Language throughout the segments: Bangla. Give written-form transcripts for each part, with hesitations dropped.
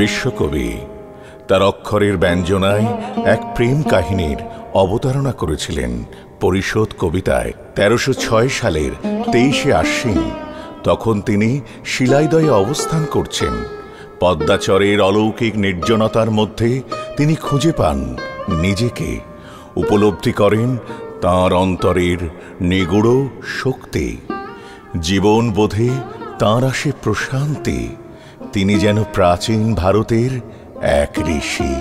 বিশ্বকবি তার অক্ষরের ব্যঞ্জনায় এক প্রেম কাহিনীর অবতারণা করেছিলেন পরিষদ কবিতায় ১৩০৬ সালের ২৩শে আশ্বিন। তখন তিনি শিলাইদয়ে অবস্থান করছেন। পদ্মাচরের অলৌকিক নির্জনতার মধ্যে তিনি খুঁজে পান নিজেকে, উপলব্ধি করেন তাঁর অন্তরের নিগূঢ় শক্তি। জীবন বোধে তাঁর আসে প্রশান্তি। তিনি যেন প্রাচীন ভারতের এক ঋষি।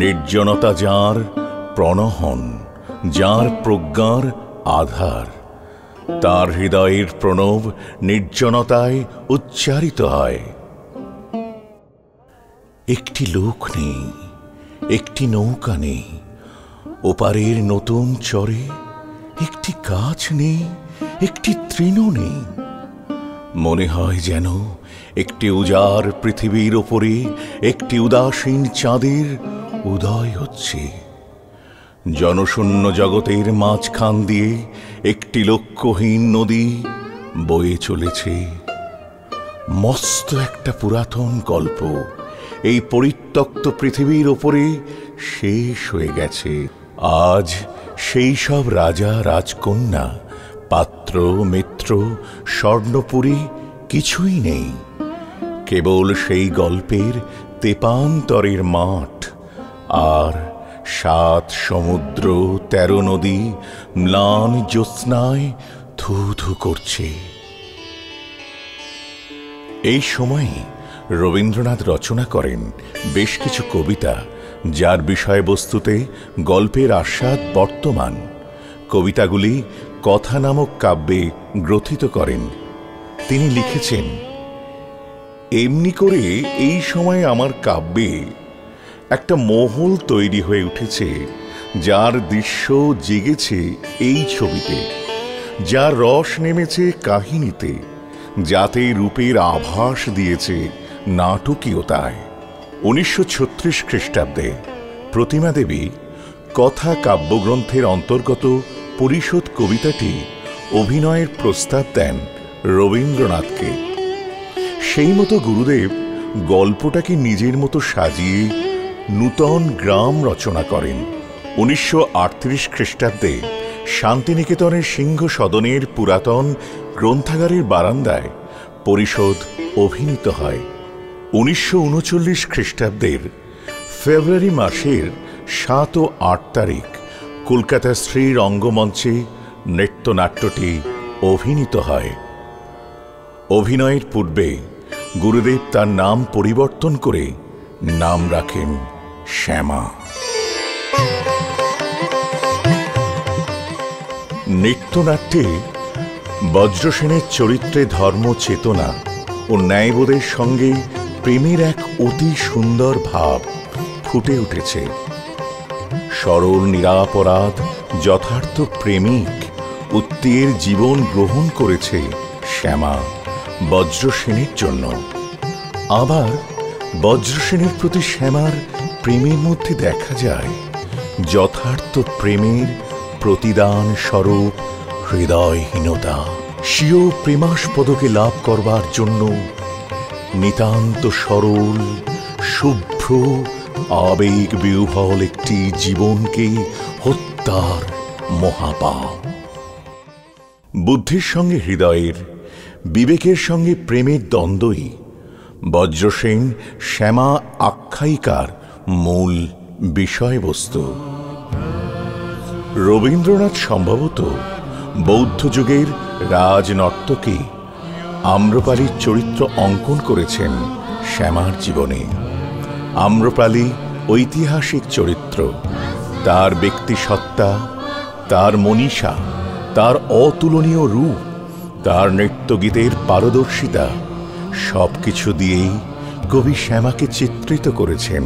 নির্জনতা যাঁর প্রণহন, যাঁর প্রজ্ঞার আধার, তাঁর হৃদয়ের প্রণব নির্জনতায় উচ্চারিত হয়। একটি লোক নেই, একটি নৌকা নেই, ওপারের নতুন চরে একটি গাছ নেই, একটি তৃণ নেই। মনে হয় যেন একটি উজাড় পৃথিবীর ওপরে একটি উদাসীন চাঁদের উদয় হচ্ছে। জনশূন্য জগতের মাঝখান দিয়ে একটি লক্ষ্যহীন নদী বয়ে চলেছে। মস্ত একটা পুরাতন গল্প এই পরিত্যক্ত পৃথিবীর ওপরে শেষ হয়ে গেছে। আজ সেই সব রাজা রাজকন্যা, পাত্র মিত্র, স্বর্ণপুরী কিছুই নেই, কেবল সেই গল্পের তেপান্তরের মাঠ আর 7 সমুদ্র, 13 নদী ম্লান জ্যোৎস্নায় ধু ধু করছে। এই সময়ে রবীন্দ্রনাথ রচনা করেন বেশ কিছু কবিতা, যার বিষয়বস্তুতে গল্পের আস্বাদ বর্তমান। কবিতাগুলি কথা নামক কাব্যে গ্রথিত করেন। তিনি লিখেছেন, এমনি করে এই সময়ে আমার কাব্যে একটা মহল তৈরি হয়ে উঠেছে, যার দৃশ্য জেগেছে এই ছবিতে, যার রস নেমেছে কাহিনীতে, যাতে রূপের আভাস দিয়েছে নাটকীয়তায়। ১৯৩৬ খ্রিস্টাব্দে প্রতিমা দেবী কথা কাব্যগ্রন্থের অন্তর্গত পরিষদ কবিতাটি অভিনয়ের প্রস্তাব দেন রবীন্দ্রনাথকে। সেই মতো গুরুদেব গল্পটাকে নিজের মতো সাজিয়ে নূতন গ্রাম রচনা করেন। ১৯৩৮ খ্রিস্টাব্দে শান্তিনিকেতনের সিংহ সদনের পুরাতন গ্রন্থাগারের বারান্দায় পরিষদ অভিনীত হয়। ১৯৩৯ খ্রিস্টাব্দের ফেব্রুয়ারি মাসের ৭ ও ৮ তারিখ কলকাতার শ্রী রঙ্গমঞ্চে নৃত্যনাট্যটি অভিনীত হয়। অভিনয়ের পূর্বে গুরুদেব তার নাম পরিবর্তন করে নাম রাখেন শ্যামা। নৃত্যনাট্যে বজ্রসেনের চরিত্রে ধর্ম চেতনা ও ন্যায়বোধের সঙ্গে প্রেমের এক অতি সুন্দর ভাব ফুটে উঠেছে। সরল নিরাপরাধ যথার্থ প্রেমিক উত্তিয়ের জীবন গ্রহণ করেছে শ্যামা বজ্রসেনের জন্য। আবার বজ্রসেনের প্রতি শ্যামার প্রেমের মধ্যে দেখা যায় যথার্থ প্রেমের প্রতিদান স্বরূপ হৃদয়হীনতা। স্বীয় প্রেমাস্পদকে লাভ করবার জন্য নিতান্ত সরল শুভ্র আবেগ বিহ্বল একটি জীবনকে হত্যার মহাপাপ। বুদ্ধির সঙ্গে হৃদয়ের, বিবেকের সঙ্গে প্রেমের দ্বন্দ্বই বজ্রসেন শ্যামা আখ্যায়িকার মূল বিষয়বস্তু। রবীন্দ্রনাথ সম্ভবত বৌদ্ধ যুগের রাজনর্তকী আম্রপালির চরিত্র অঙ্কন করেছেন শ্যামার জীবনে। আম্রপালি ঐতিহাসিক চরিত্র। তার ব্যক্তিসত্তা, তার মনীষা, তার অতুলনীয় রূপ, তার নৃত্যগীতের পারদর্শিতা, সব কিছু দিয়েই কবি শ্যামাকে চিত্রিত করেছেন।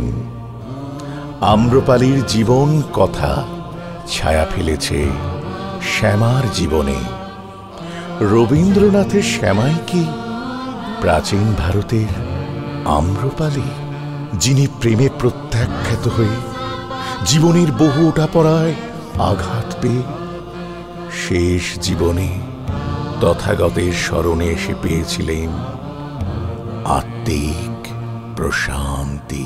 আম্রপালির জীবন কথা ছায়া ফেলেছে শ্যামার জীবনে। রবীন্দ্রনাথের শ্যামাই কি প্রাচীন ভারতের আম্রপালি, যিনি প্রেমে প্রত্যাখ্যাত হয়ে জীবনের বহু ওঠাপড়ায় আঘাত পেয়ে শেষ জীবনে তথাগতের স্মরণে এসে পেয়েছিলেন আত্মিক প্রশান্তি।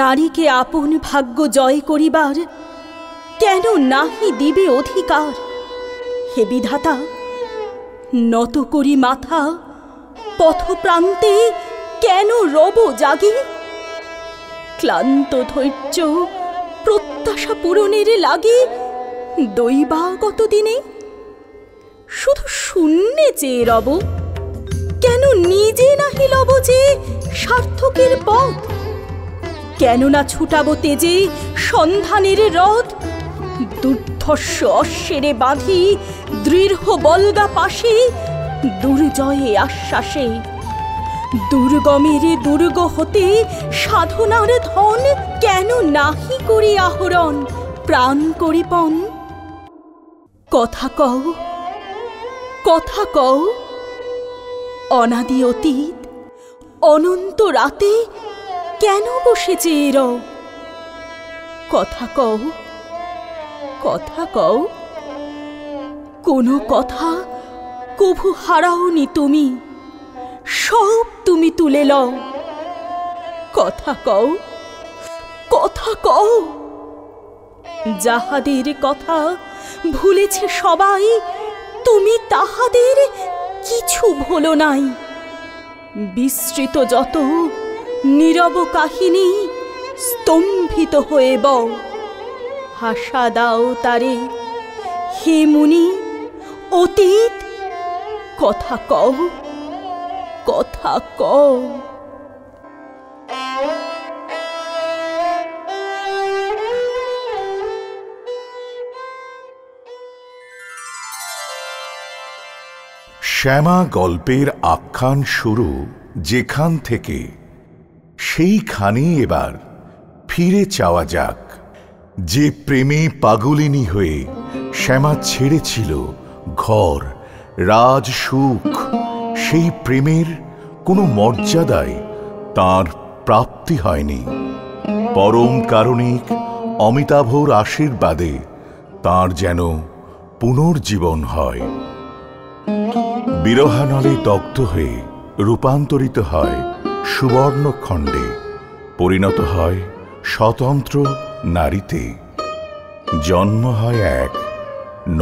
নারীকে আপন ভাগ্য জয় করিবার কেন নাহি দিবে অধিকার? হে বিধাতা, নত করি মাথা পথপ্রান্তে কেন রব জাগি? ক্লান্ত ধৈর্য প্রত্যাশা পূরণের লাগে দৈবা গতদিনে, শুধু শূন্যে চেয়ে রব কেন নিজে নাহি লব যে সার্থকের পথ? কেননা ছুটাবো তেজে সন্ধানের রথ, দুর্ধর্ষ অশ্বেরে বাঁধি দৃঢ় বলগা পাশে, দুর্জয়ে আশ্বাসে দুর্গমের দুর্গ হতে সাধনার ধন কেন নাহি করি আহরণ প্রাণ করিপণ। কথা কও, কথা কও, অনাদি অতীত অনন্ত রাতে কেন বসেছে এর? কথা কও, কথা কও, কোনো কথা কভু হারাওনি তুমি, সব তুমি তুলে লও। কথা কও, কথা কও, যাহাদের কথা ভুলেছে সবাই তুমি তাহাদের কিছু ভোলো নাই। বিস্তৃত যত নীরব কাহিনী স্তম্ভিত হয়ে বও, হাসা দাও তারে হে মুনি অতীত। কথা কও, কথা কও। শ্যামা গল্পের আখ্যান শুরু যেখান থেকে সেইখানেই এবার ফিরে চাওয়া যাক, যে প্রেমে পাগলিনী হয়ে শ্যামা ছেড়েছিল ঘর রাজ সুখ, সেই প্রেমের কোনো মর্যাদায় তার প্রাপ্তি হয়নি। পরম কারণিক অমিতাভর আশীর্বাদে তার যেন পুনর্জীবন হয়, বিরহানলে দগ্ধ হয়ে রূপান্তরিত হয় সুবর্ণখণ্ডে, পরিণত হয় স্বতন্ত্র নারীতে, জন্ম হয় এক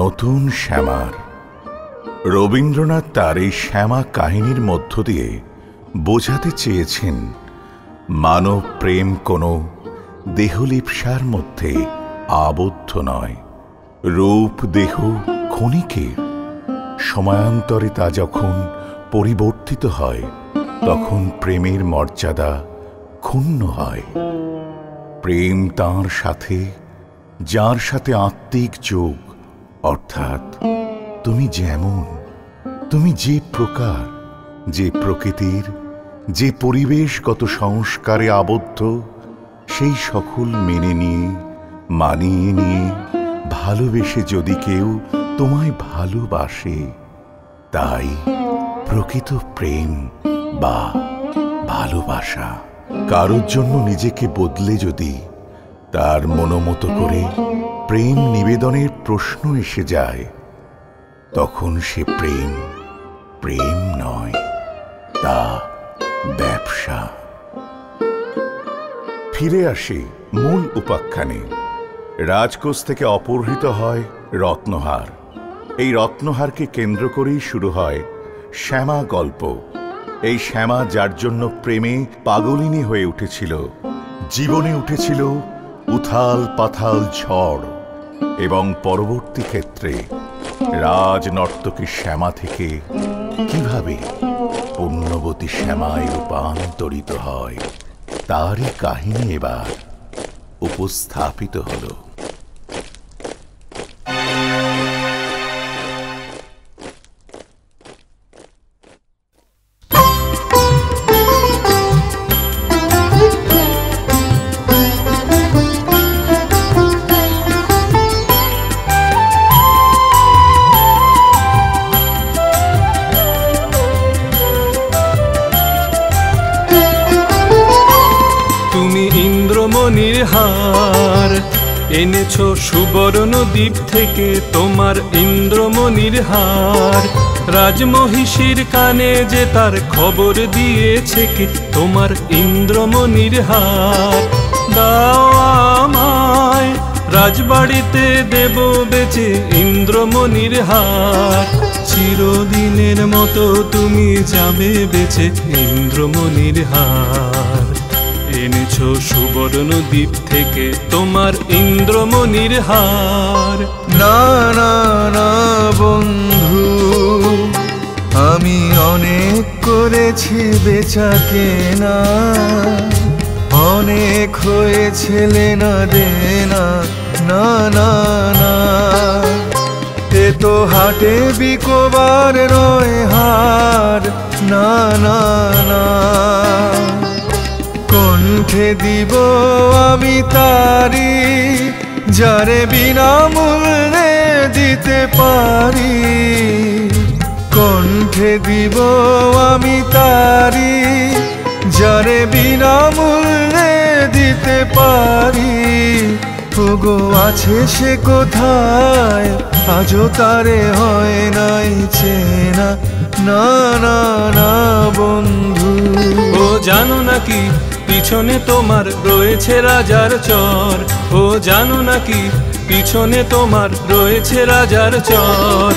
নতুন শ্যামার। রবীন্দ্রনাথ তার এই শ্যামা কাহিনীর মধ্য দিয়ে বোঝাতে চেয়েছেন মানব প্রেম কোনো দেহলিপ্সার মধ্যে আবদ্ধ নয়। রূপ দেহ ক্ষণিকের, সময়ান্তরে তা যখন পরিবর্তিত হয় তখন প্রেমের মর্যাদা ক্ষুণ্ণ হয়। প্রেম তাঁর সাথে যার সাথে আত্মিক যোগ, অর্থাৎ তুমি যেমন, তুমি যে প্রকার, যে প্রকৃতির, যে পরিবেশগত সংস্কারে আবদ্ধ, সেই সকল মেনে নিয়ে মানিয়ে নিয়ে ভালোবেসে যদি কেউ তোমায় ভালোবাসে, তাই প্রকৃত প্রেম বা ভালোবাসা। কারোর জন্য নিজেকে বদলে যদি তার মনোমতো করে প্রেম নিবেদনের প্রশ্ন এসে যায়, তখন সে প্রেম প্রেম নয়, তা ব্যবসা। ফিরে আসি মূল উপাখ্যানে। রাজকোষ থেকে অপহৃত হয় রত্নহার। এই রত্নহারকে কেন্দ্র করেই শুরু হয় শ্যামা গল্প। এই শ্যামা, যার জন্য প্রেমে পাগলিনী হয়ে উঠেছিল, জীবনে উঠেছিল উথাল পাথাল ঝড়, এবং পরবর্তী ক্ষেত্রে রাজ নর্তকী শ্যামা থেকে কিভাবে পুণ্যবতী শ্যামায় রূপান্তরিত হয় তারই কাহিনী এবার উপস্থাপিত হল। এনেছো সুবর্ণ দ্বীপ থেকে তোমার ইন্দ্রমণির হার, রাজমহিষীর কানে যে তার খবর দিয়েছে কি তোমার ইন্দ্রমণির হার। দাও আমায় রাজবাড়িতে দেব বেঁচে ইন্দ্রমণির হার, চিরদিনের মতো তুমি যাবে বেঁচে ইন্দ্রমণির হার। এনেছো সুবর্ণ দ্বীপ থেকে তোমার ইন্দ্রমণির হার। না না না বন্ধু, আমি অনেক করেছি বেচা কেনা, অনেক হয়েছে লেনা দেনা, না না না, এ তো হাটে বিকোবার নয় হার, না না না। কণ্ঠে দিব আমি তারি যারে বিনামূল্যে দিতে পারি, কণ্ঠে দিব আমি তারি যারে বিনামূল্যে দিতে পারি। ওগো আছে সে কোথায় আজও তারে হয় নাই চেনা, না না না বন্ধু। ও জানো নাকি পিছনে তোমার রয়েছে রাজার চর, ও জানো নাকি পিছনে তোমার রয়েছে রাজার চর।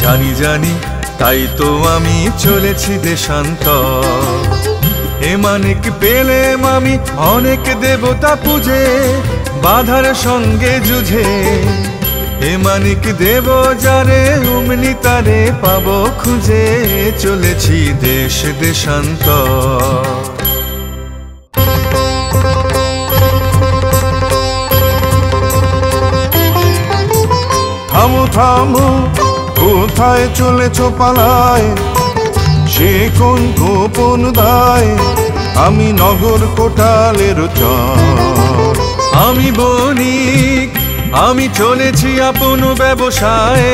জানি জানি তাই তো আমি চলেছি দেশান্তর, এ মানিক পেলেম আমি অনেক দেবতা পূজে বাধার সঙ্গে যুঝে, এ মানিক দেব যারে অমনি তারে পাব খুঁজে, চলেছি দেশ দেশান্তর। থামো থামো কোথায় চলেছো পালায়, সে কোন গোপন দায়, আমি নগর কোটালের চর। আমি বণিক আমি চলেছি আপন ব্যবসায়,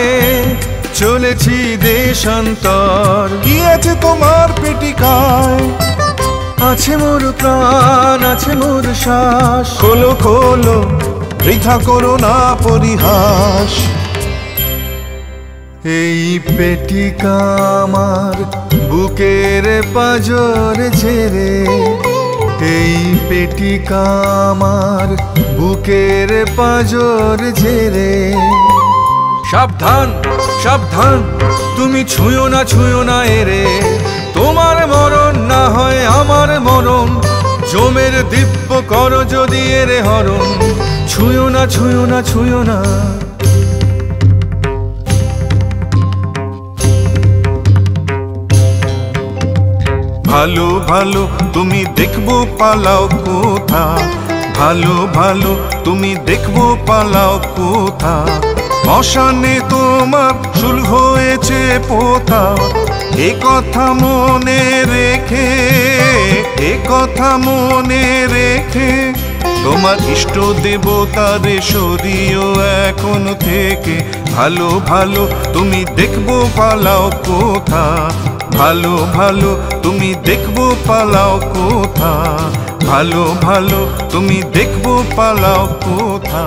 চলেছি দেশান্তর। কি আছে তোমার পেটিকায়, আছে মোর প্রাণ আছে মোর শ্বাস, খোলো খোলো বৃথা করো না পরিহাস। এই পেটিকা আমার বুকের পাঁজর ছেড়ে, এই পেটিকা আমার বুকের পাঁজর ছেড়ে। সাবধান সাবধান তুমি ছুঁয়ো না এরে, তোমার মরণ না হয় আমার মরণ, জমের দিব্য কর যদি এরে হরণ। ছুঁয়ো না ছুঁয়ো না ছুঁয়ো না, ভালো ভালো তুমি দেখবো পালাও কোথা, ভালো ভালো তুমি দেখবো পালাও কোথা। মশানে তোমার চুল হয়েছে পোথা, এ কথা মনে রেখে, এ কথা মনে রেখে তোমার ইষ্ট দেবতারে সরিও এখন থেকে। ভালো ভালো তুমি দেখবো পালাও কোথা, ভালো ভালো তুমি দেখবো পালাও কোথা, ভালো ভালো তুমি দেখবো পালাও কোথা।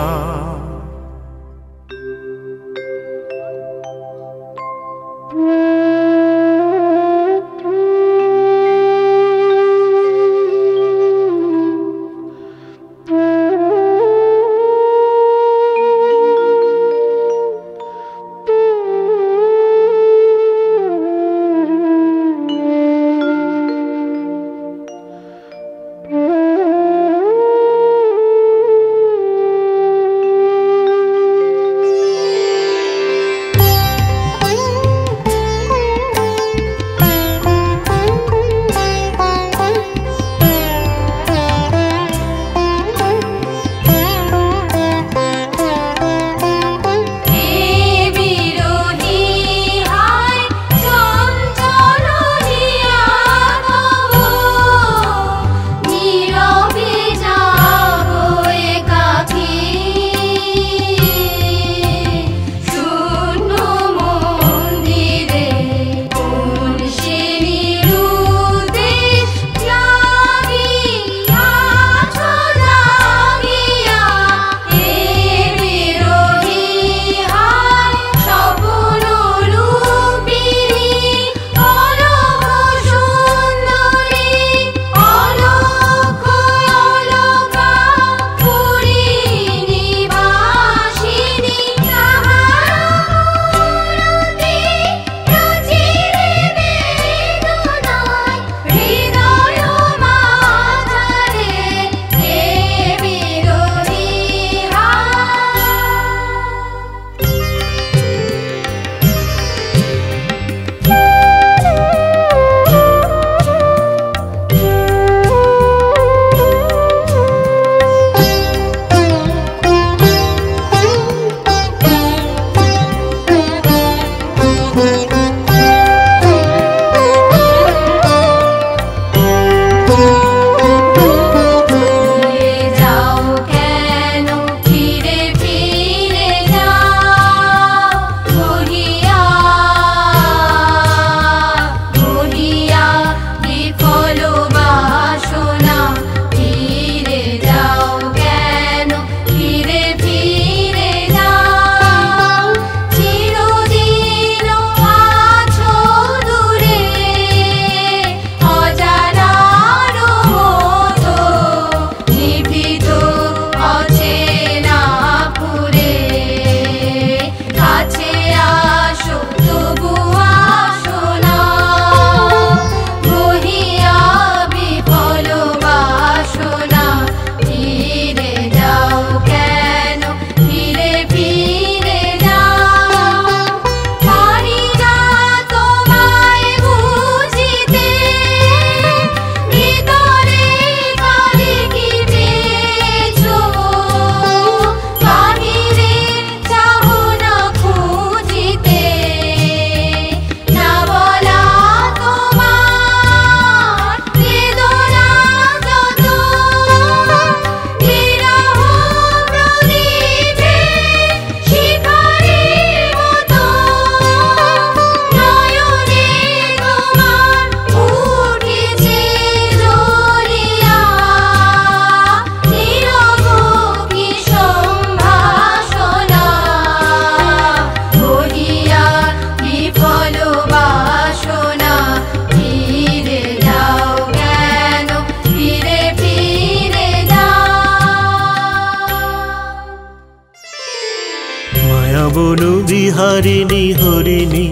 বন বিহারিণী হরিণী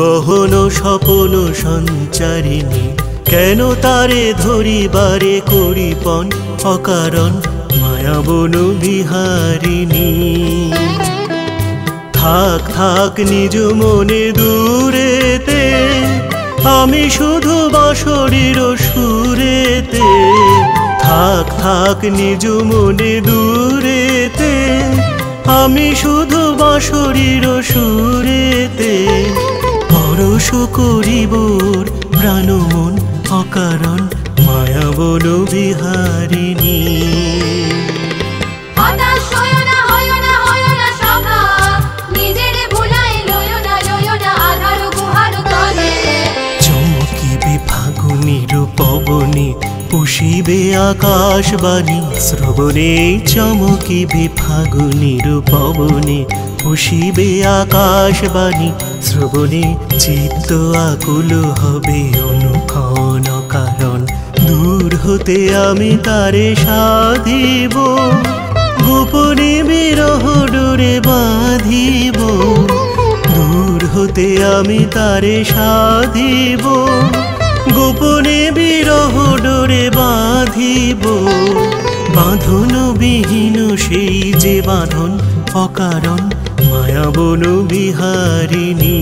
গহন স্বপন সঞ্চারিণী, কেন তারে ধরিবারে করিপন অকারণ মায়া বন বিহারিণী। থাক থাক নিজ মনে দূরেতে, আমি শুধু বাঁশরীর সুরেতে। থাক থাক নিজ মনে দূরেতে, আমি শুধু বাঁশরীর সুরেতে। পরশ করিব প্রাণ মন অকারণ মায়া বন বিহারিণী। পবনে পুষিবে আকাশবাণী শ্রবণে চমকিবে ফাগুনির পবনে পুষিবে আকাশবাণী শ্রবণে চিত্ত আকুল হবে অনুক্ষণ কারণ। দূর হতে আমি তারে সাধিব, গোপনে বিরহ ডোরে বাঁধিব। দূর হতে আমি তারে সাধিব, গোপনে বিরহ ডোরে বাঁধিব। বাঁধন বিহীন সেই যে বাঁধন অকারণ মায়া বন বিহারিণী।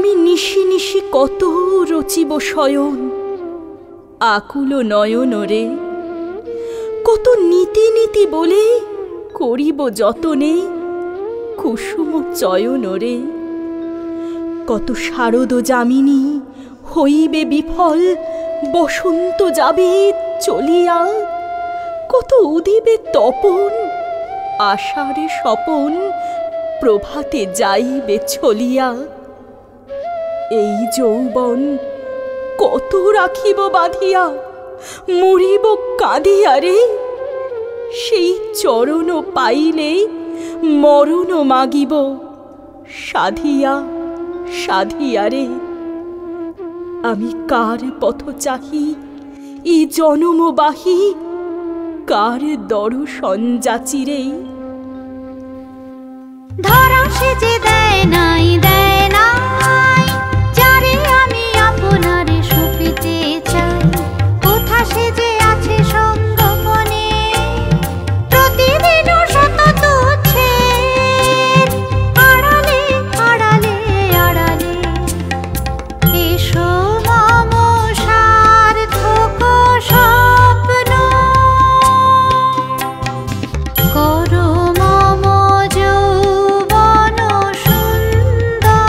আমি নিশি নিশি কত রচিব শয়ন আকুল নয়ন রে, কত নীতি নীতি বলে করিব যতনে কুসুম চয়ন রে। কত শারদ যামিনী হইবে বিফল, বসন্ত যাবে চলিয়া, কত উদিবে তপন আষাঢ়ে স্বপন, প্রভাতে যাইবে চলিয়া। এই যৌবন কত রাখিব বাঁধিয়া, মরিব কাঁদিয়া রে। সেই চরণ পাইলে মরণ মাগিব সাধিয়া সাধিয়া রে। আমি কার পথ চাহি ই জনমবাহী, কার দর্শন যাচি রে। ধরা সে যে দেয় নাই দেয় নাই, যারে আমি আপনার সুপিতে চাই, কোথা সে যে আছে সঙ্গপনে প্রতিদিন শত তুচ্ছে, আড়ালে আড়ালে আড়ালে। এসো মম সার্থক স্বপ্ন করো, মম যৌবন সুন্দর।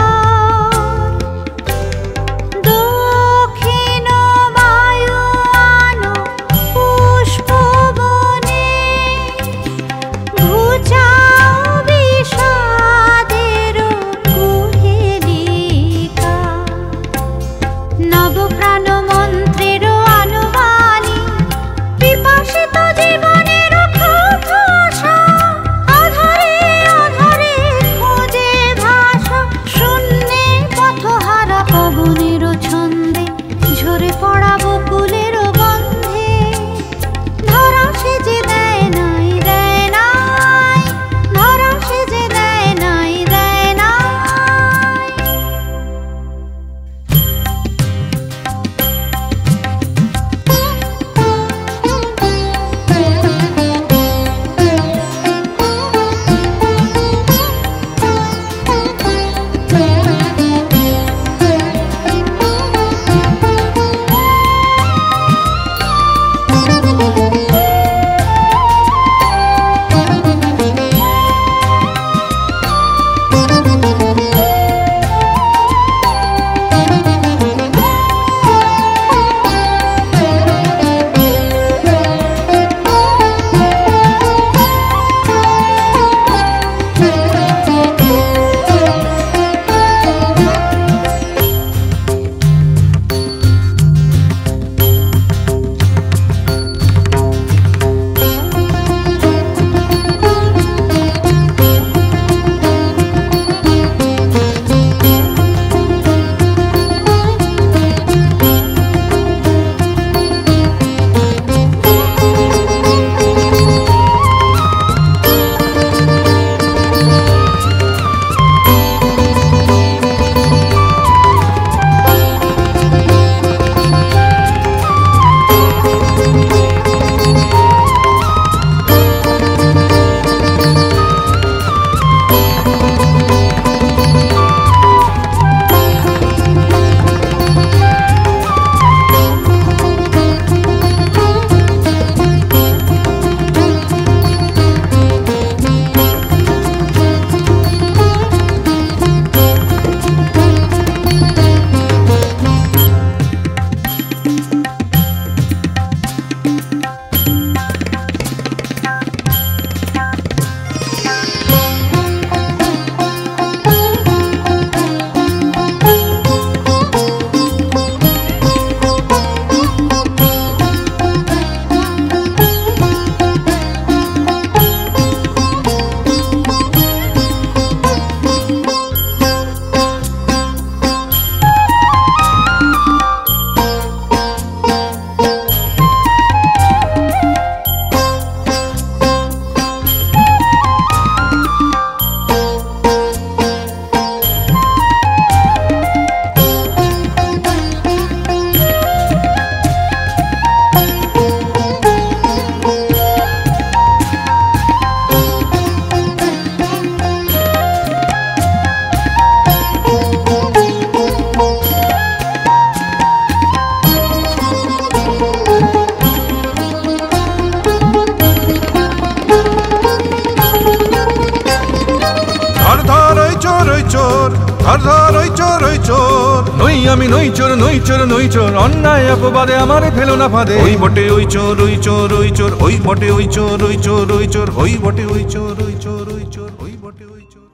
ধর ধর ওই চোর ওই চোর। নই আমি নই চোর নই চোর নই চোর, অন্যায় অপবাদে আমারে ফেলো না ফাঁদে। ওই বটে ওই চোর ওই চোর ওই চোর, ওই বটে ওই চোর ওই চোর ওই চোর, ওই বটে ওই চোর ওই চোর ওই চোর, ওই বটে ওই চোর।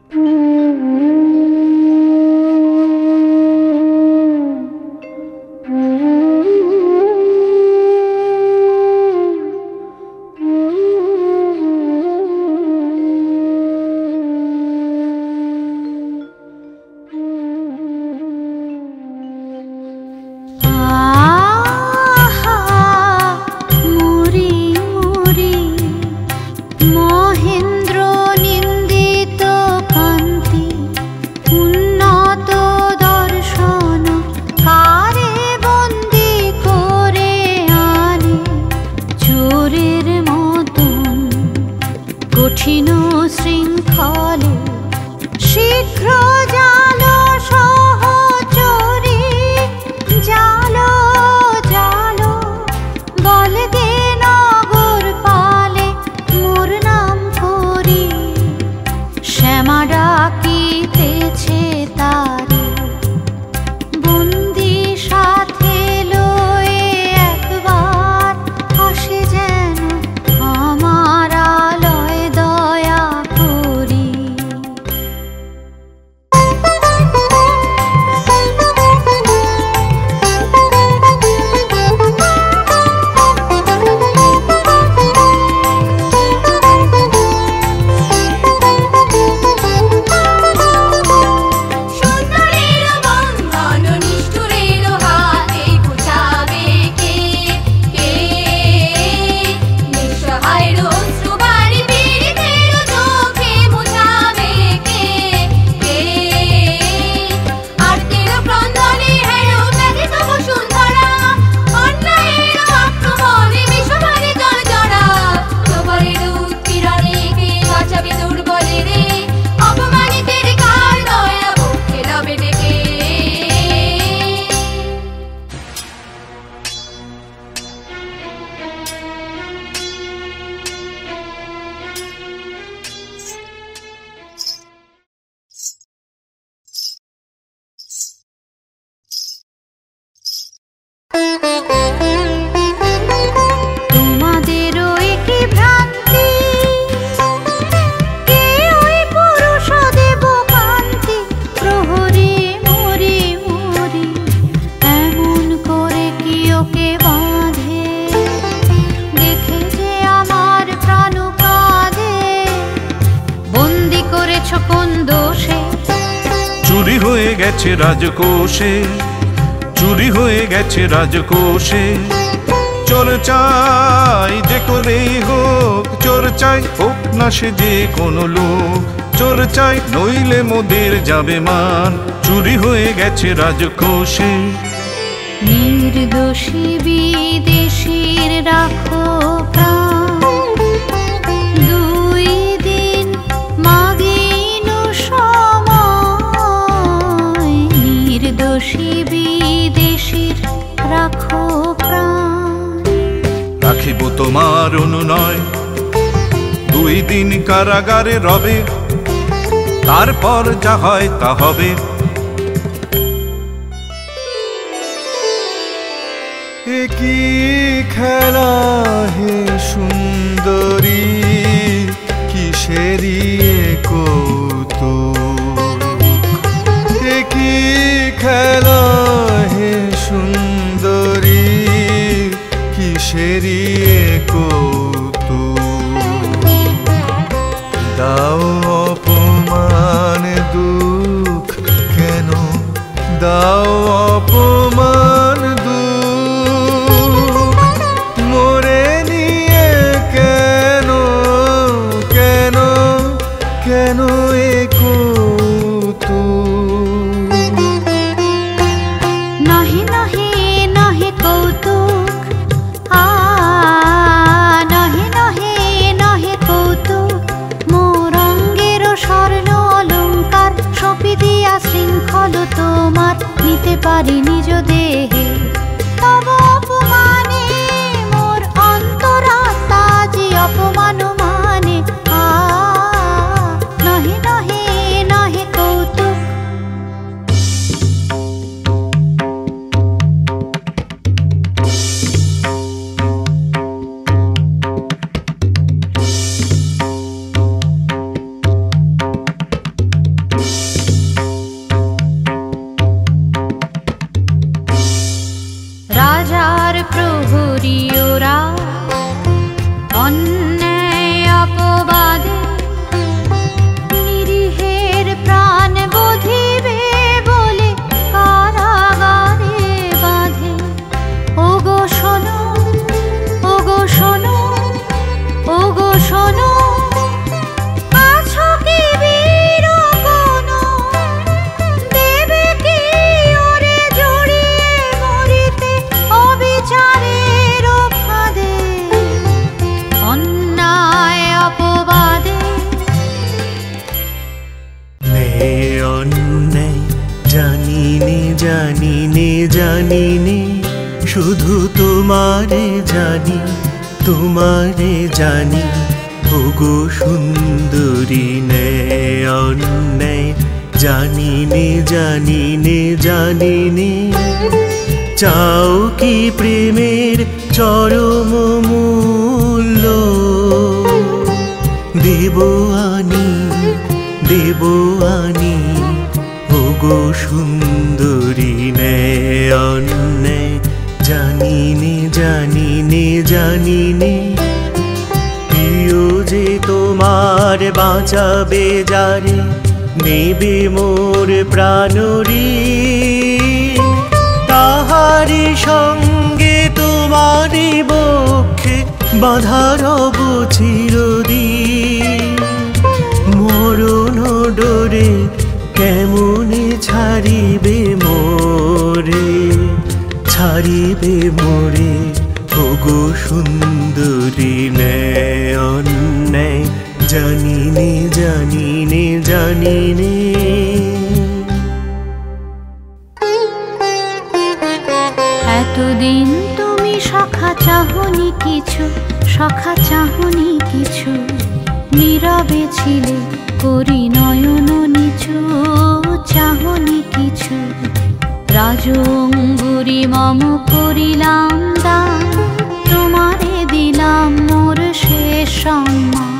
রাজকোষে চুরি হয়ে গেছে রাজকোষে, চোর চাই যে করেই হোক, চোর চাই হোক না সে যে কোনো লোক, চোর চাই নইলে মোদের যাবে মান, চুরি হয়ে গেছে রাজকোষে। নির্দোষী বিদেশীর রাখো রাখিব তোমার অনুনয়, দুই দিন কারাগারে রবে, তারপর যা হয় তা হবে। একি খেলা হে সুন্দরী, কিসেরি কৌতুক, একি খেলা হে সুন্দরী কিসেরি কৌতুক, দাও অপমান দুঃখ কেন, দাও অপমান দুঃখ মোরে নিয়ে কেন কেন কেন এ কৌতুক। নাহি নাহি নাহি কৌতুক, তোমার নিতে পারি নিজ দেহে, তব অপমানে মোর অন্তরাত্মা যে অপমান মানে, আ নহে নহে নহে কৌতুক। শুধু তোমারে জানি, তোমারে জানি ওগো সুন্দরী নয়ন নয়। জানি নে জানি নে জানি নে, চাও কি প্রেমের চরম মূল্য? দেব আনি ওগো সুন্দরী নয়ন নয়। জানি নে জানি নে জানি নে, প্রিয় যে তোমার বাঁচাবে যারে, নেবে মোর প্রাণরি, তাহারি সঙ্গে তোমারি বক্ষে বাঁধা রব চিরদিন। মরণ ডোরে কেমনে ছাড়িবে মোরে, ছাড়িবে মোরে ওগো সুন্দরী নয়ন নয়। জানি নে জানি নে জানি নে, এতদিন তুমি সখা চাহনি কিছু, সখা চাহনি কিছু, নীরবে ছিলে করি নয়ন নিচু। চাহনি কিছু রাজঙ্গুরি মম করিলাম দান, তোমারে দিলাম মোর শেষ সম্মান।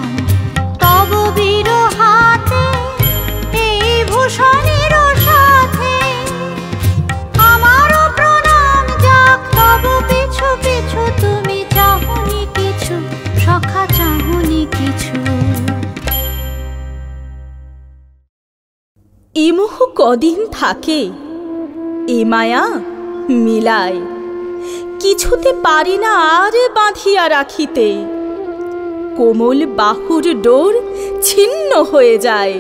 এমহ কদিন থাকে, এ মায়া মিলায় কিছুতে পারি না আর বাঁধিয়া রাখিতে। কোমল বাহুর ডোর ছিন্ন হয়ে যায়,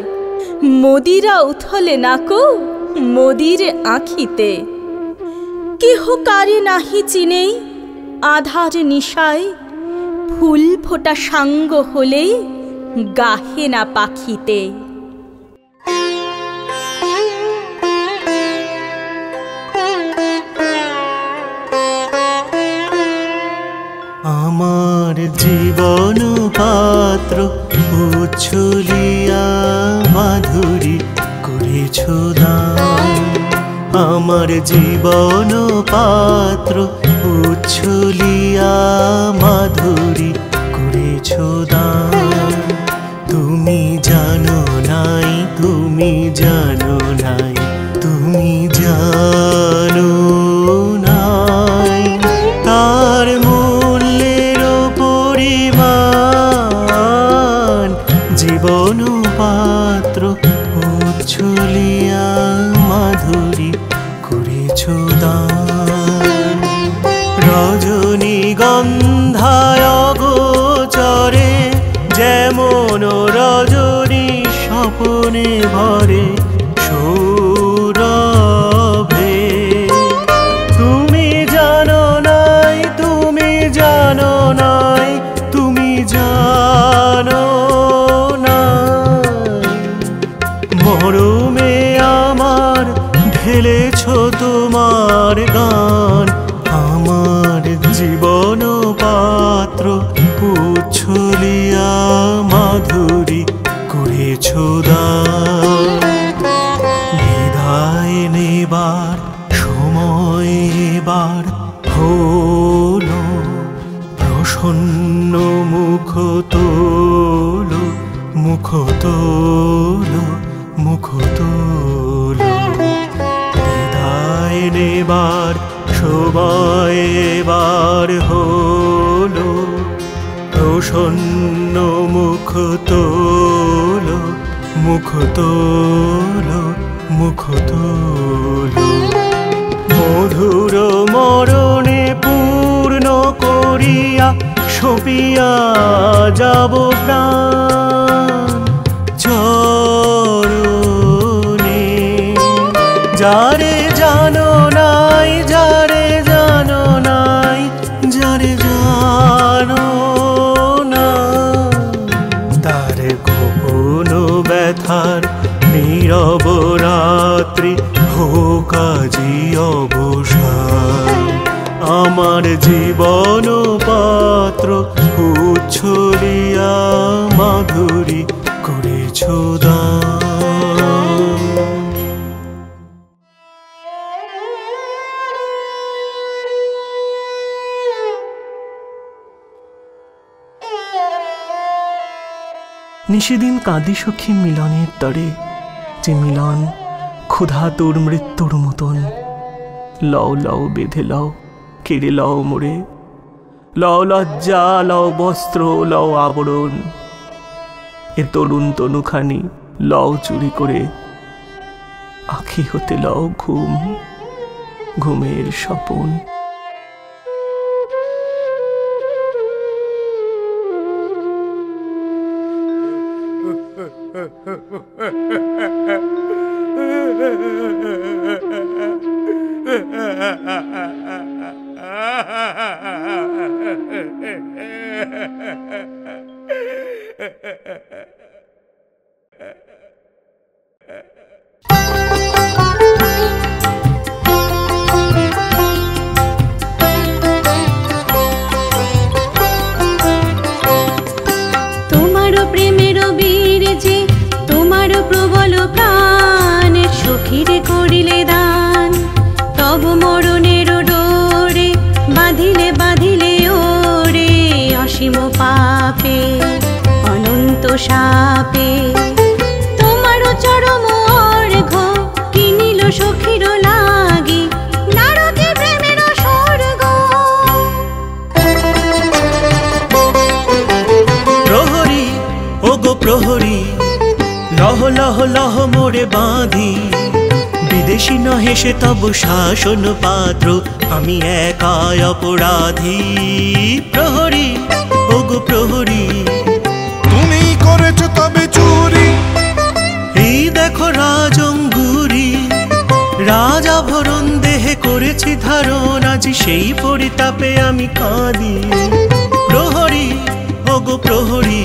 মদিরা উথলে নাকো মদির আঁখিতে। কেহ কারে নাহি চিনেই আধার নিশায়, ফুল ফোটা সাঙ্গ হলেই গাহে না পাখিতে। আমার জীবন পাত্র উচ্ছলিয়া মাধুরী করেছ দান, আমার জীবন পাত্র উচ্ছলিয়া মাধুরী করেছ দান। তুমি জানো নাই, তুমি জানো নাই, তুমি জানো নাই তার মূল্যের পরিমাণ। জীবন পাত্র উচ্ছলিয়া মাধুরী করেছ দান। রজনীগন্ধায় গোচরে যেমন রজনী স্বপনে ভরে সৌরভে। তুমি জানো নাই, তুমি জানো নাই, তুমি জানো না। মরমে আমার ঢেলেছ তোমার গান, আমার জীবন পাত্র উচ্ছলিয়া মাধুরী করেছ দান। বিদায় নেবার সময় এবার হলো, প্রসন্ন মুখ তোলো, মুখ তোলো, মুখ তোলো। বিদায় নেবার সবাই এবার হলো, প্রসন্ন মুখ তোলো, মুখ তোলো, মুখ তোলো। মধুর মরণে পূর্ণ করিয়া সপিয়া যাব প্রাণ। চরণে যারে জানো নাই, যারে জানো নাই, যারে জানো না, তার গোপন ব্যথার নীরব রাত্রি হোক আজি অবসান। আমার জীবন পাত্র উচ্ছলিয়া মাধুরী করেছ দান। নিষেদিন কাঁদি সখী মিলনের তরে, যে মিলন ক্ষুধা তোর মৃত্যুর মতন। লও লও বেঁধে লও, কেড়ে লও মোরে, লও লজ্জা, লও বস্ত্র, লও আবরণ। এ তরুণ তনুখানি লও চুরি করে, আঁখি হতে লও ঘুম, ঘুমের স্বপন। সে তব শাসন পাত্র আমি একাই অপরাধী। প্রহরী ওগো প্রহরী, তুমি করেছ তবে চুরি। এই দেখো রাজঙ্গুরি, রাজাভরণ দেহে করেছি ধারণ, আজি সেই পরিতাপে আমি কাঁদি। প্রহরী ওগো প্রহরী।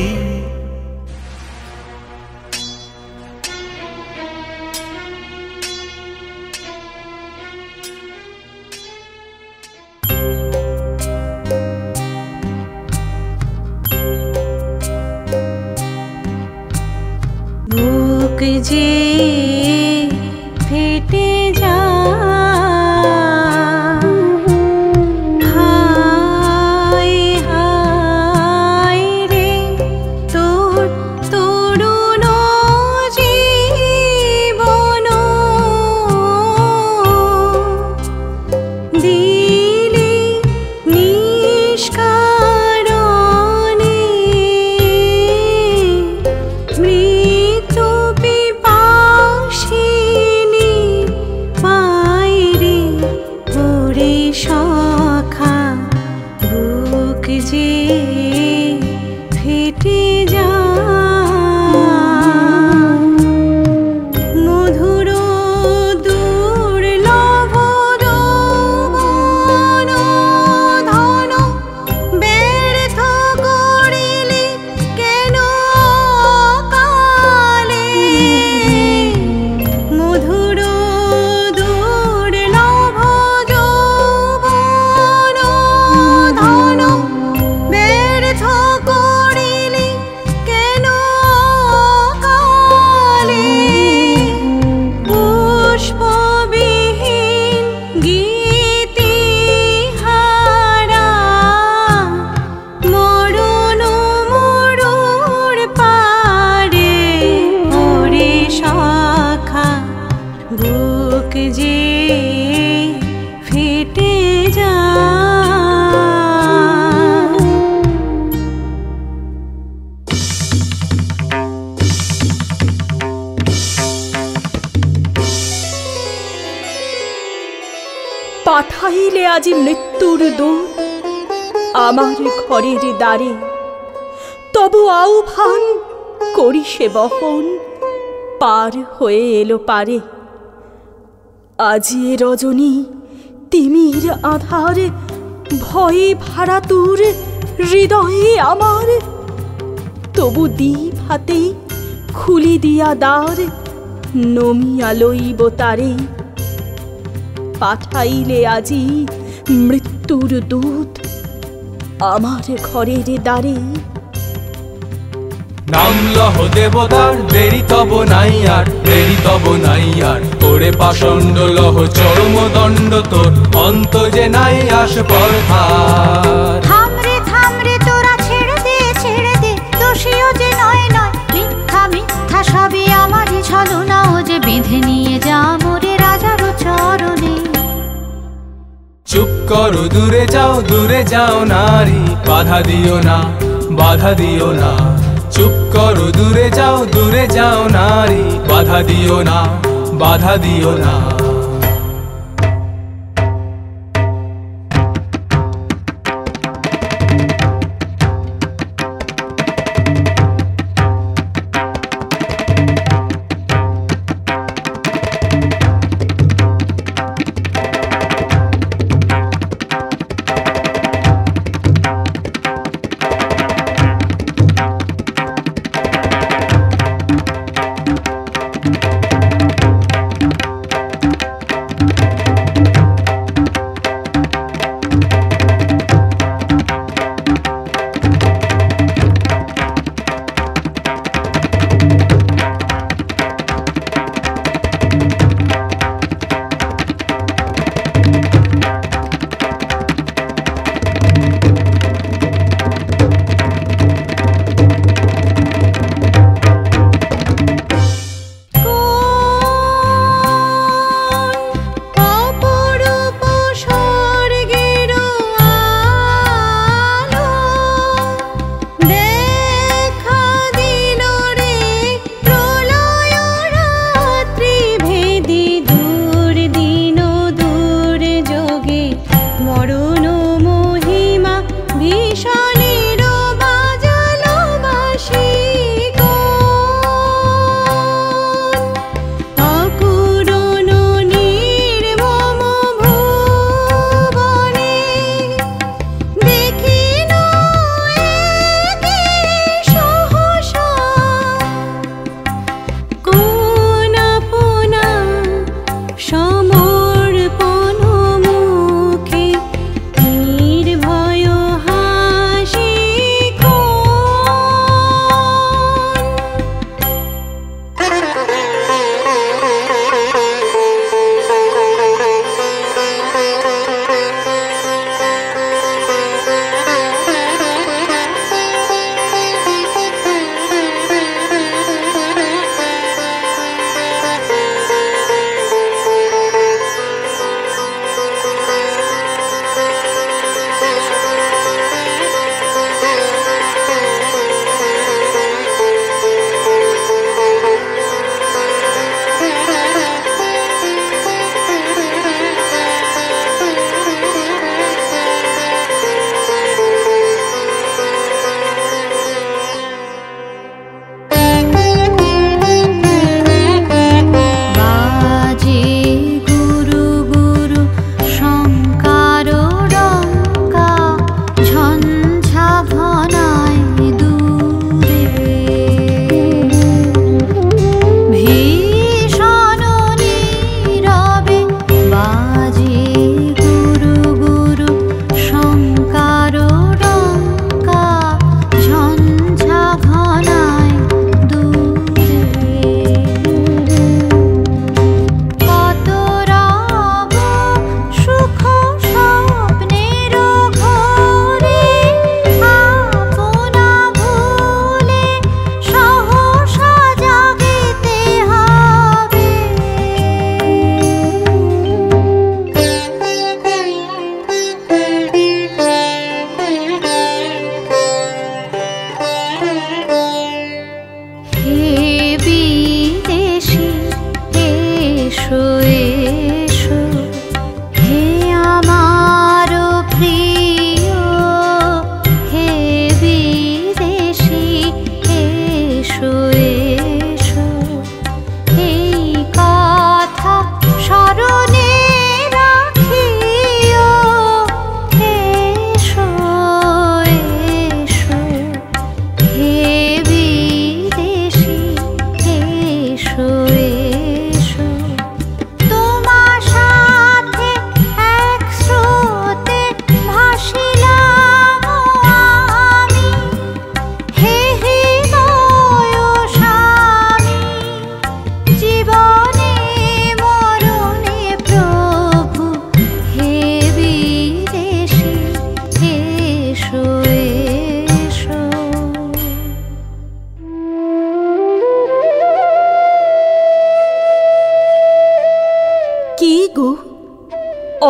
পাঠাইলে আজি মৃত্যুর দূত আমার ঘরের দ্বারে, তবু আহ্বান করি সে বহন পার হয়ে এলো পারে। আজি এ রজনী তিমির আধার, ভয়ে ভারাতুর হৃদয়ে আমার, তবু দ্বীপ হাতে খুলি দিয়া দ্বার নমিয়া লইব তারে। পাঠাইলে আজি মৃত্যু তোর দূত আমার ঘরের দ্বারে। নাম লহ দেবতার, দেরি তব নাই আর, দেরি তব নাই আর। তোরে পাষণ্ড লহ চরম দণ্ড, তোর অন্ত যে নাই আস পরহার। থামরে থামরে তোরা ছেড়ে দে, ছেড়ে দে, দোষীও যে নয় নয়। মিথ্যা মিথ্যা সবই আমারই ছলনা, ও যে বেঁধে নিয়ে যা মোরে রাজার চরণে। চুপ করো, দূরে যাও, দূরে যাও নারী, বাধা দিও না, বাধা দিও না। চুপ করো, দূরে যাও, দূরে যাও নারী, বাধা দিও না, বাধা দিও না।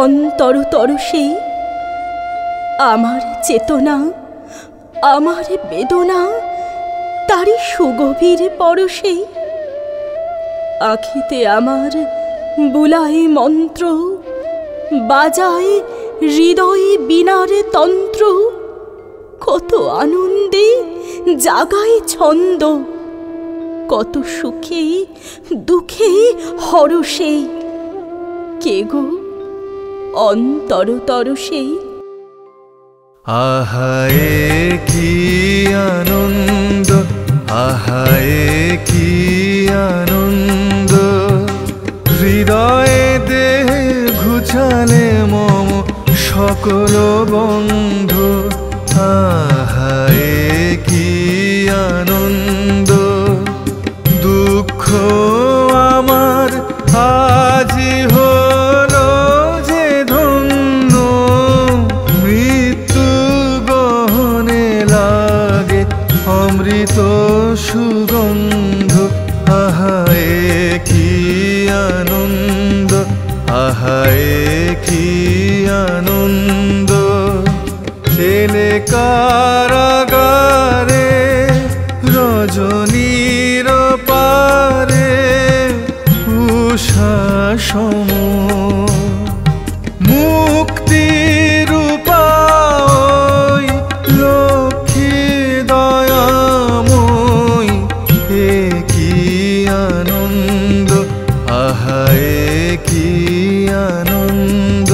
অন্তরতর সেই আমার চেতনা, আমার বেদনা, তারই সুগভীর পরশেই আঁখিতে আমার বুলায় মন্ত্র, বাজায় হৃদয় বীণার তন্ত্র। কত আনন্দে জাগায় ছন্দ, কত সুখে দুঃখে হরষে, কে গো অন্তরতর সেই। আহায় কি আনন্দ, আহায় কি আনন্দ, হৃদয়ে দেহে ঘুচালে মম সকল বন্ধ। আহায় কি আনন্দ, দুঃখ আমার আজি হল যে ধন্য, মৃত্যু গহনে লাগে অমৃত সুগন্ধ। আহায় কি আনন্দ, আহায় কি আনন্দ, এলে কারাগারে রজনীর পারে উষাসম, মুক্তির উপায় লক্ষ্মী দয়াময়। এ কি আনন্দ, আহায় কি আনন্দ।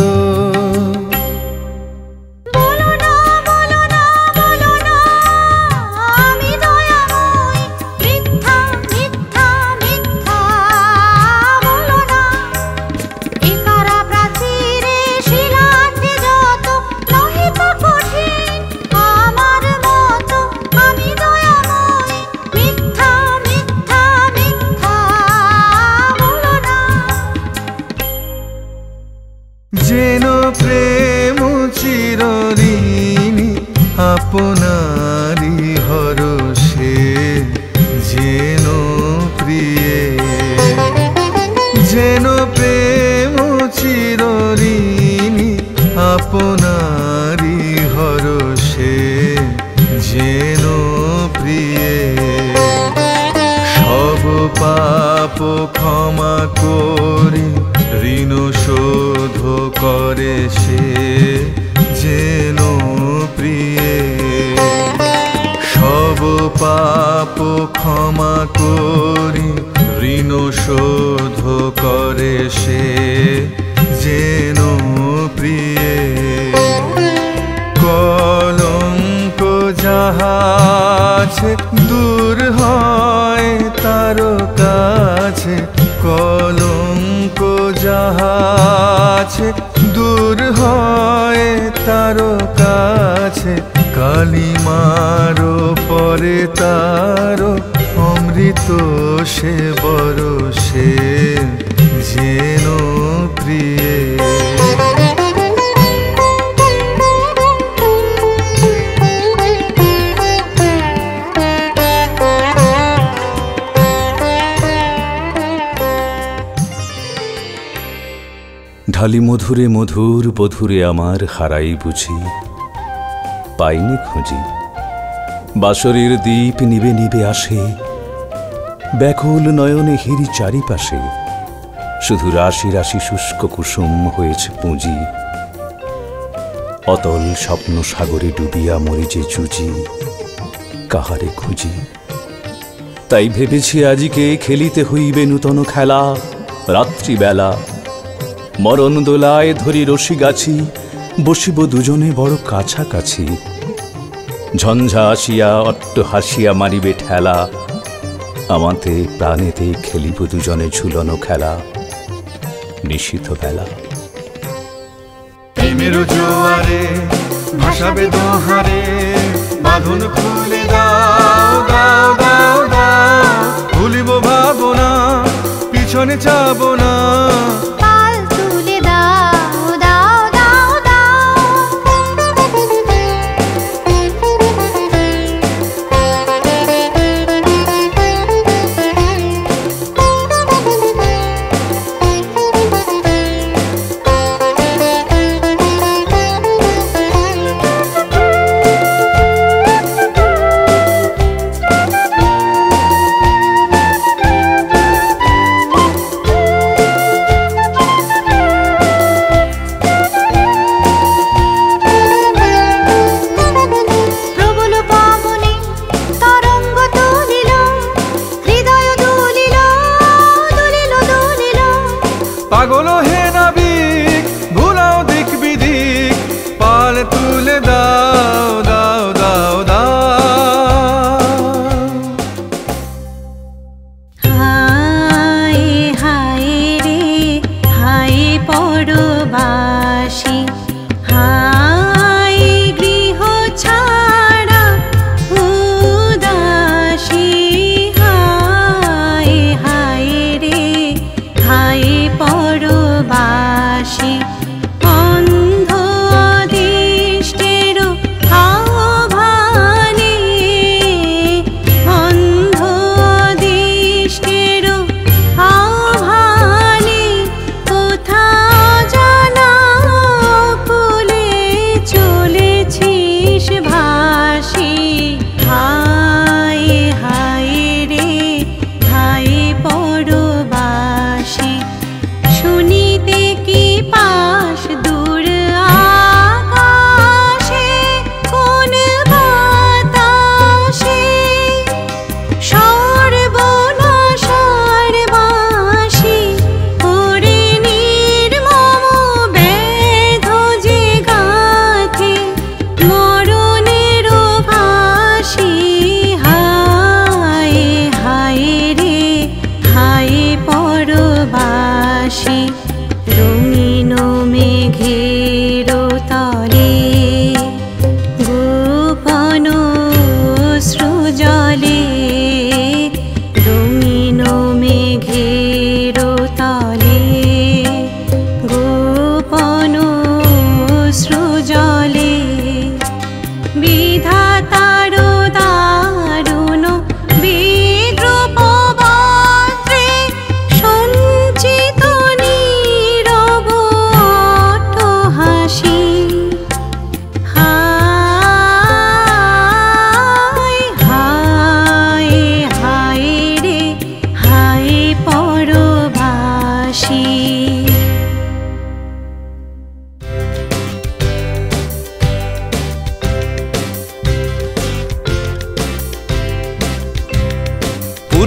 খালি মধুরে মধুর বধুরে আমার হারাই বুঝি, পাইনি খুঁজি। বাসরের দ্বীপ নিবে নিবে আসে, ব্যাকুল নয়নে হিরি চারিপাশে, শুধু রাশি রাশি শুষ্ক কুসুম হয়েছে পুঁজি। অতল স্বপ্ন সাগরে ডুবিয়া মরি যে জুজি, কাহারে খুঁজি। তাই ভেবেছি আজিকে খেলিতে হইবে নূতন খেলা, রাত্রিবেলা মরণ দোলায় ধরি রশি গাছি, বসিব দুজনে বড় কাছাকাছি। ঝঞ্ঝা আসিয়া অট্ট হাসিয়া মারিবে ঠেলা, আমাতে প্রাণেতে খেলিব দুজনে ঝুলনো খেলা নিশীথ বেলা। প্রেমের জোয়ারে ভাসাবে দোহারে বাঁধন খুলে দাও দাও দাও দাও, ভুলিব ভাবনা পিছনে যাব না,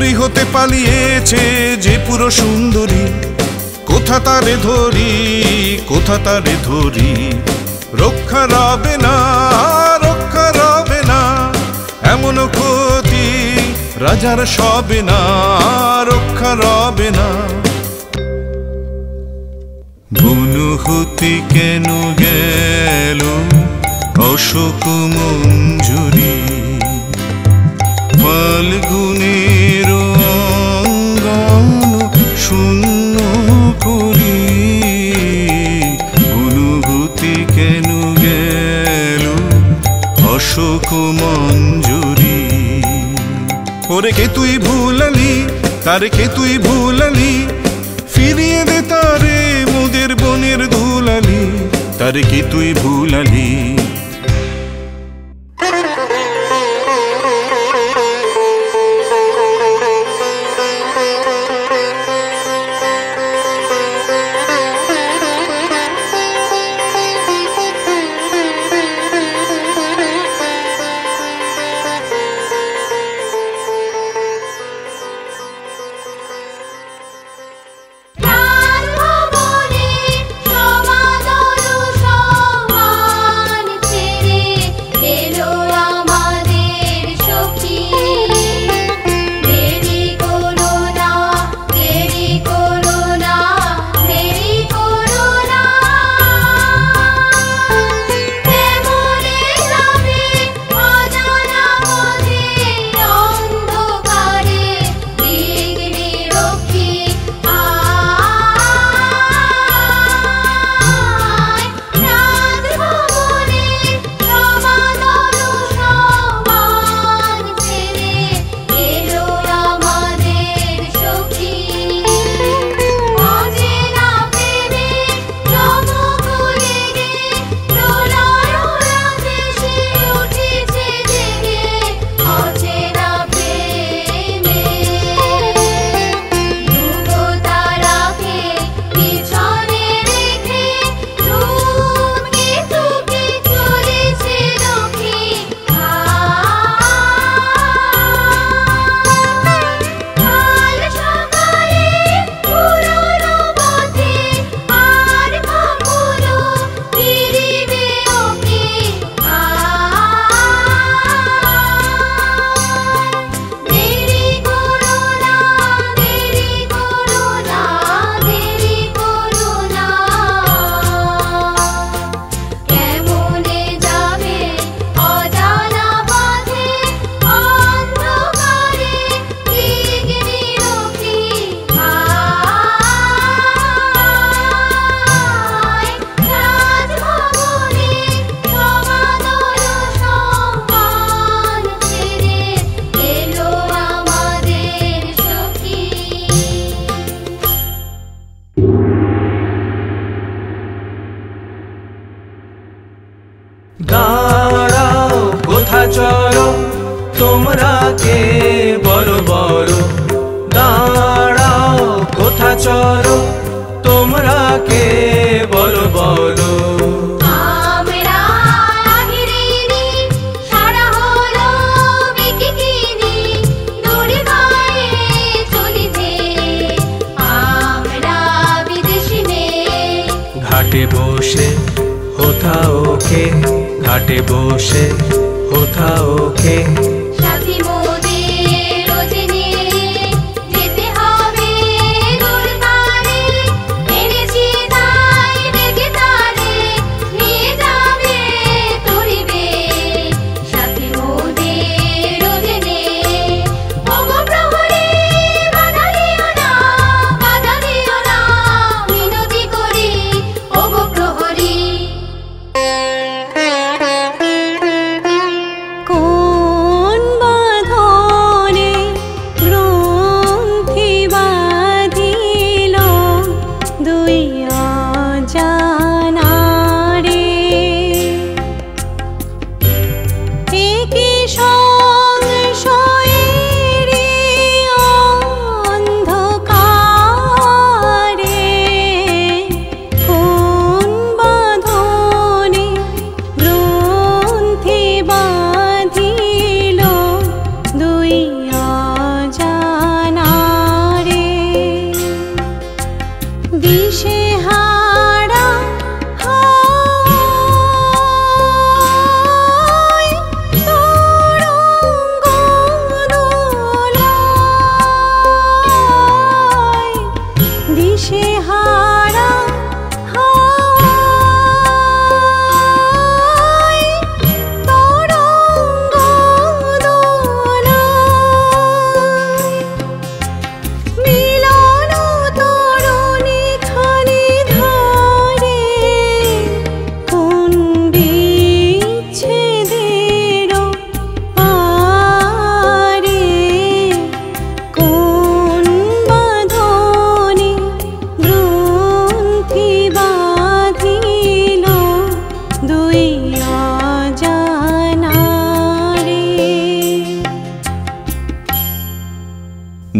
সুন্দরী হতে পালিয়েছে যে পুরো সুন্দরী, কোথা তারে ধরি, কোথা তারে ধরি। রক্ষা রবে না, রক্ষা রবে না, এমন ক্ষতি রাজার সবে না, রক্ষা রবে না। অনুভূতি কেন গেল অশোক মঞ্জুরি, ফাল্গুনের অঙ্গন শূন্য করি। অনুভূতি কেন গেল অশোক মঞ্জুরি, ওরে কে তুই ভুলালি, তারে কে তুই ভুলালি, ফিরিয়ে দে তারে মোদের বনের ধুলালি, তারে কে তুই ভুলালি।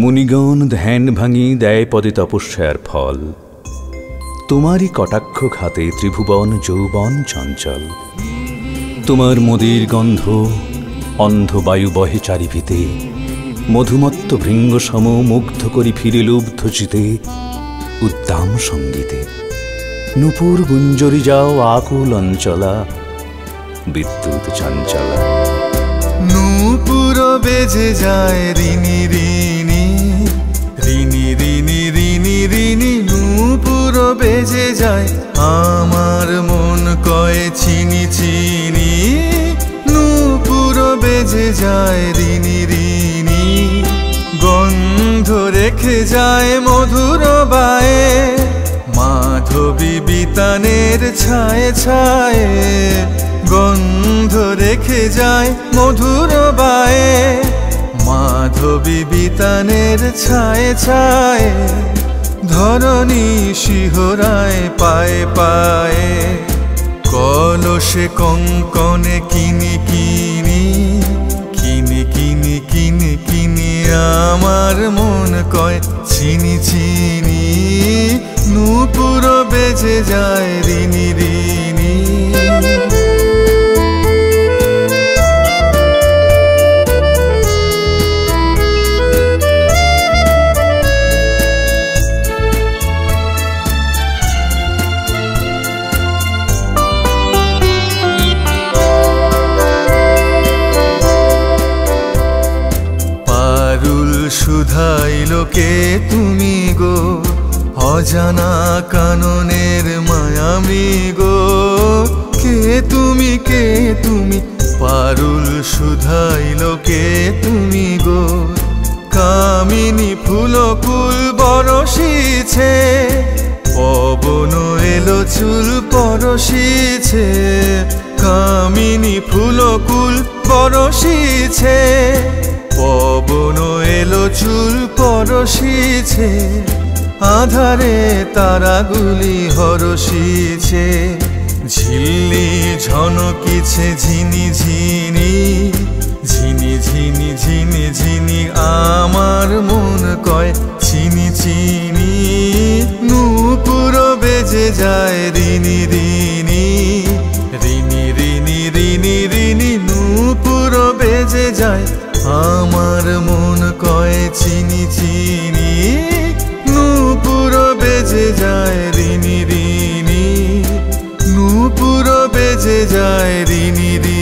মুনিগণ ধ্যান ভাঙি দেয় পদে তপস্যার ফল, তোমারই কটাক্ষ ঘাতে ত্রিভুবন যৌবন চঞ্চল। তোমার মোদের গন্ধ অন্ধ বায়ু বহে চারিভিতে, মধুমত্ত ভৃঙ্গ সম মুগ্ধ করি ফিরে লুব্ধ চিতে উদ্দাম সঙ্গীতে। নুপুর গুঞ্জরি যাও আকুল অঞ্চলা বিদ্যুৎ চঞ্চলা। নুপুর বেজে যায় রিনি রিনি রিনি রিনি রিনি রিনি, নুপুর বেজে যায় আমার মন কয়ে চিনি চিনি। নুপুর বেজে যায় রিনি রিনি, গন্ধ রেখে যায় মধুর বায়ে, মাধবী বিতানের ছায়ে ছায়ে। গন্ধ রেখে যায় মধুর বায়ে, মাধবী বিতানের ছায়ে ছায়ে। ধরণী শিহরায় পায়ে পায়ে, কলসে কঙ্কনে কিনি কিনি কিনি কিনি কিনি কিনি, আমার মন কয় চিনি চিনি। নূপুর বেজে যায় রিনি রিনি। সুধাইলোকে তুমি গো, অজানা কাননের মায়ামি গো। কে তুমি কে তুমি, পারুল সুধাইলোকে তুমি গো। কামিনী ফুলকুল বরসিছে, পবন এলো চুল পরসিছে। কামিনী ফুলকুল পরসিছে, পবন এলো চুল পরশিছে। আধারে তারাগুলি হরশিছে, ঝিল্লি ঝনকিছে ঝিনি ঝিনি ঝিনি ঝিনি ঝিনি ঝিনি, আমার মন কয় চিনি চিনি। নূপুর বেজে যায় রিনি রিনি রিনি রিনি রিনি রিনি, নূপুর বেজে যায় আমার মন কয় চিনি চিনি। নূপুর বেজে যায় রিনি রিনি, নূপুর বেজে যায় রিনি রিনি।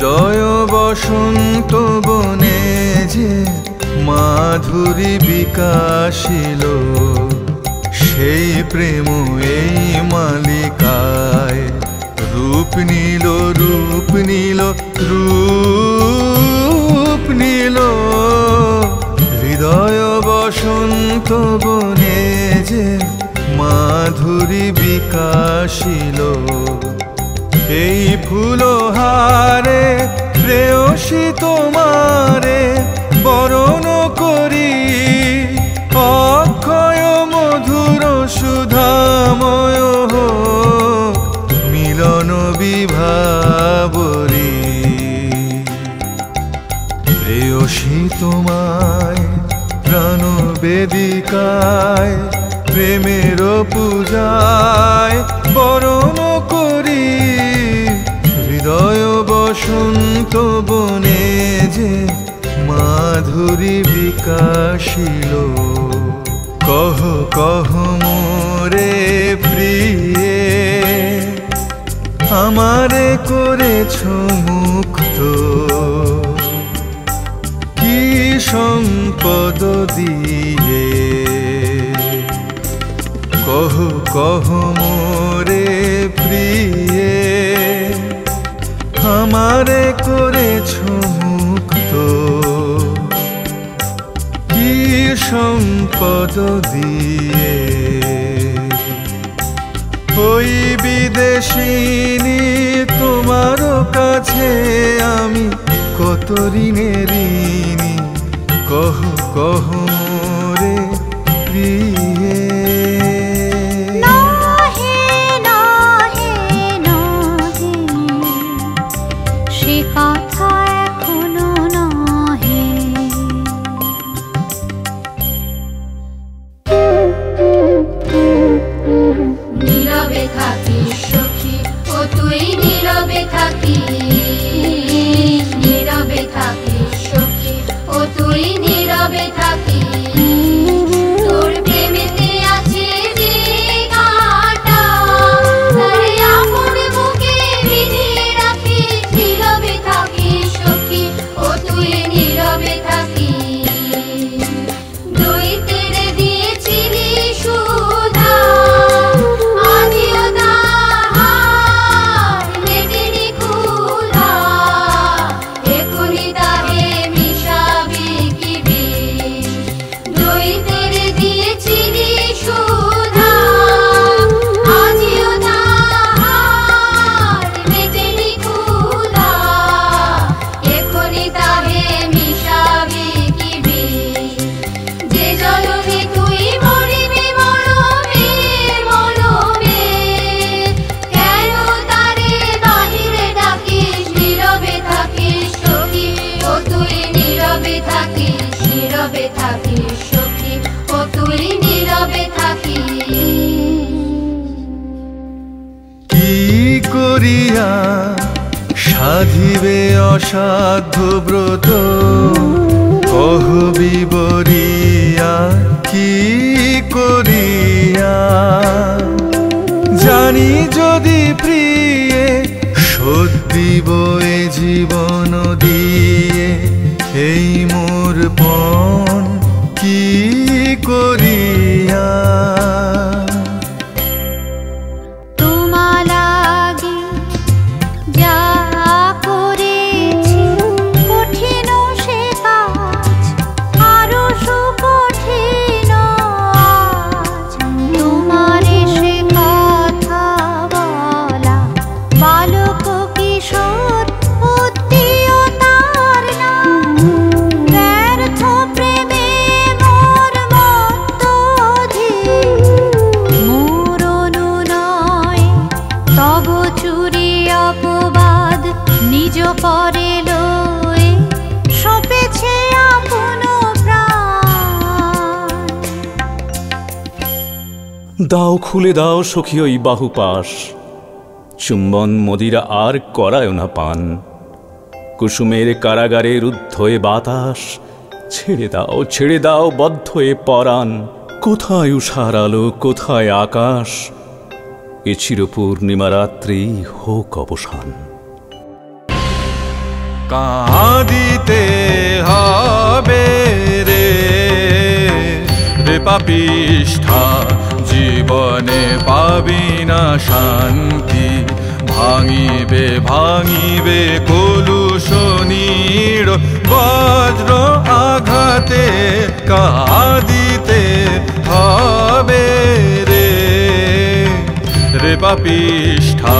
হৃদয় বসন্ত বনে যে মাধুরী বিকাশিল, সেই প্রেম এই মালিকায় রূপ নিল, রূপ নিল, রূপ নিল। হৃদয় বসন্ত বনে যে মাধুরী বিকাশিল, এই ফুল হারে প্রেয়সী তোমারে বরণ করি, অক্ষয় মধুর সুধাময় হোক মিলন বিভাবরী। প্রেয়সী তোমায় প্রাণ বেদিকায় প্রেমের পূজায় বরণ করি, হৃদয় বসন্ত বনে যে মাধুরী বিকাশিল। কহ কহ মোরে প্রিয়ে আমারে করেছ মুক্ত, কি সম্পদ দিয়ে। কহ কহ মোরে প্রিয়ে আমারে করেছ মুক্ত, কি সম্পদ দিয়ে। ওই বিদেশিনী তোমার কাছে আমি কত ঋণে ঋণী। কহ কহ মোরে প্রিয়ে, সাধিবে অসাধ্য ব্রত। কহ বিবরিয়া কি করিয়া, জানি যদি প্রিয়ে সদ্যিব এ জীবন দিয়ে। এই মোর পণ কি করিয়া, দাও খুলে দাও সখী ওই বাহুপাশ, চুম্বন মদিরা আর করায় না পান। কুসুমের কারাগারে রুদ্ধ এ বাতাস, ছেড়ে দাও, ছেড়ে দাও বদ্ধ এ পরাণ। কোথায় উষার আলো, কোথায় আকাশ, এ চিরপূর্ণিমা রাত্রেই হোক অবসান। কাঁদিতে হবে রে রে পাপিষ্ঠা, জীবনে পাবি না শান্তি। ভাঙিবে ভাঙিবে কলুষ নীড়, বজ্র আঘাতে কাঁদিতে হবে রে রে পাপিষ্ঠা।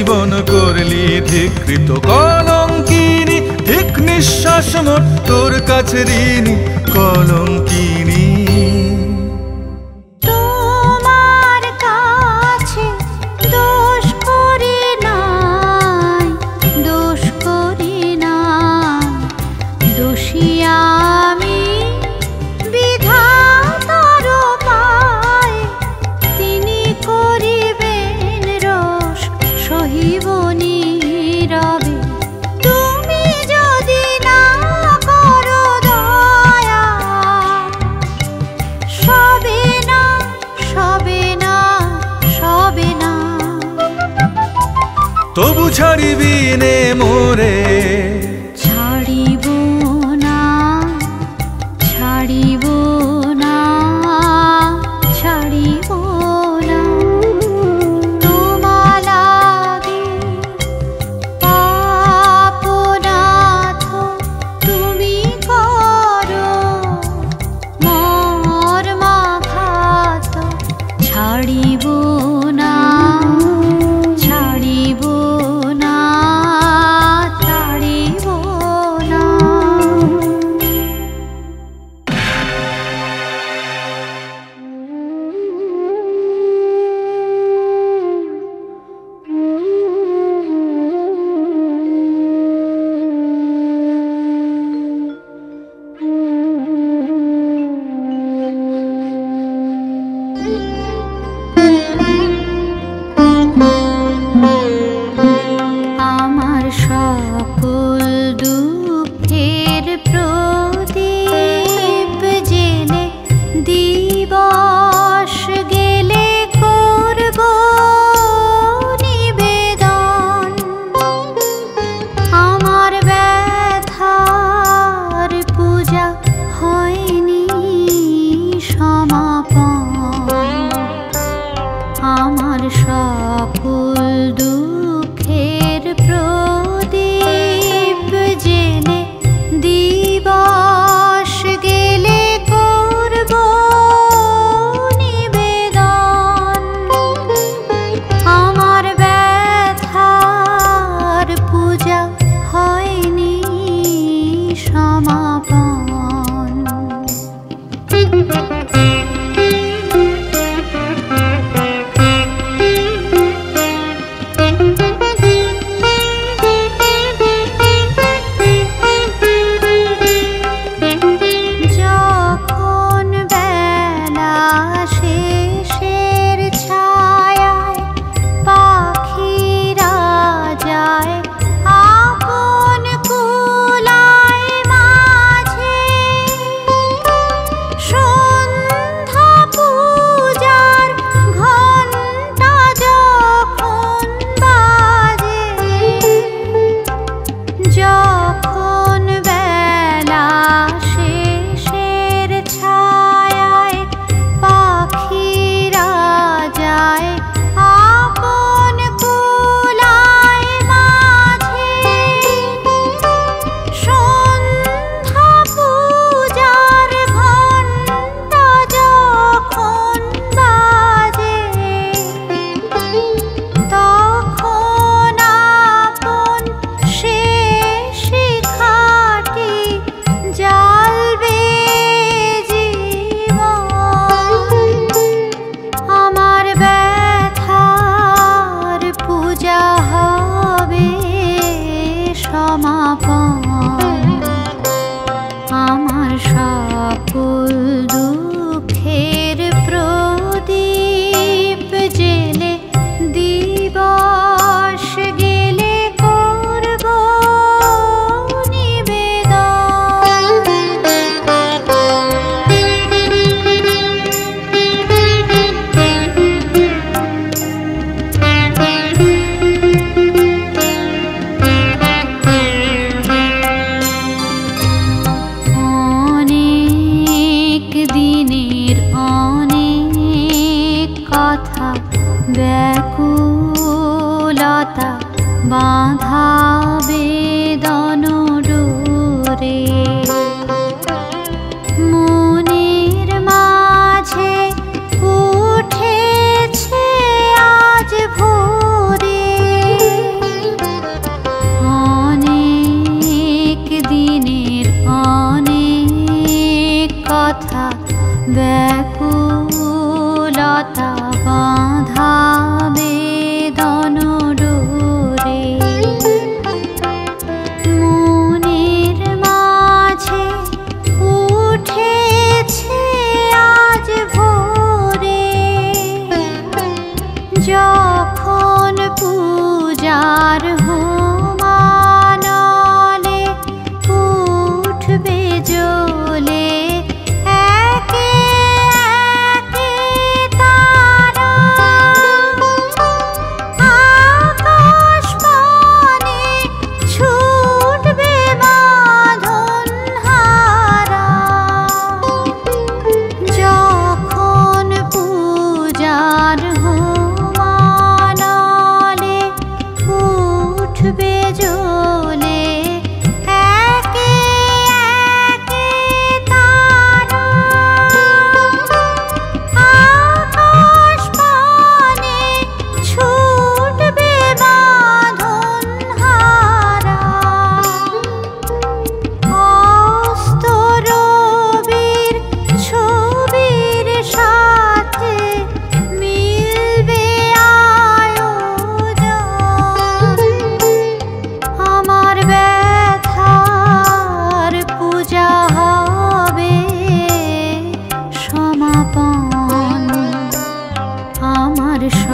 জীবন করলি ধিকৃত কলঙ্কিনী, ধিক নিঃশ্বাস মোর তোর কাছে ঋণী কলঙ্কিনী। তবু ছাড়িবি নে মোরে, ছাড়িব না ছাড়িব না ছাড়িব না, তোমা লাগে পাপনাথ তুমি করো মোর মাখাত। ছাড়িব না ছাড়িব না ক্ষমা পায় আমার সকল দুঃখের প্রদীপ জেলে দিবস গেলে করব নিবেদন। ব্যাকুলতা বাঁধা বেদন ডোরে মনের মাঝে উঠেছে আজ ভোরে, অনেক দিনের অনেক কথা ব্যাকুলতা বাঁধা বেদন ডোরে মনের মাঝে উঠেছে আজ ভোরে। যখন পূজার হোমানলে উঠবে জ্বলে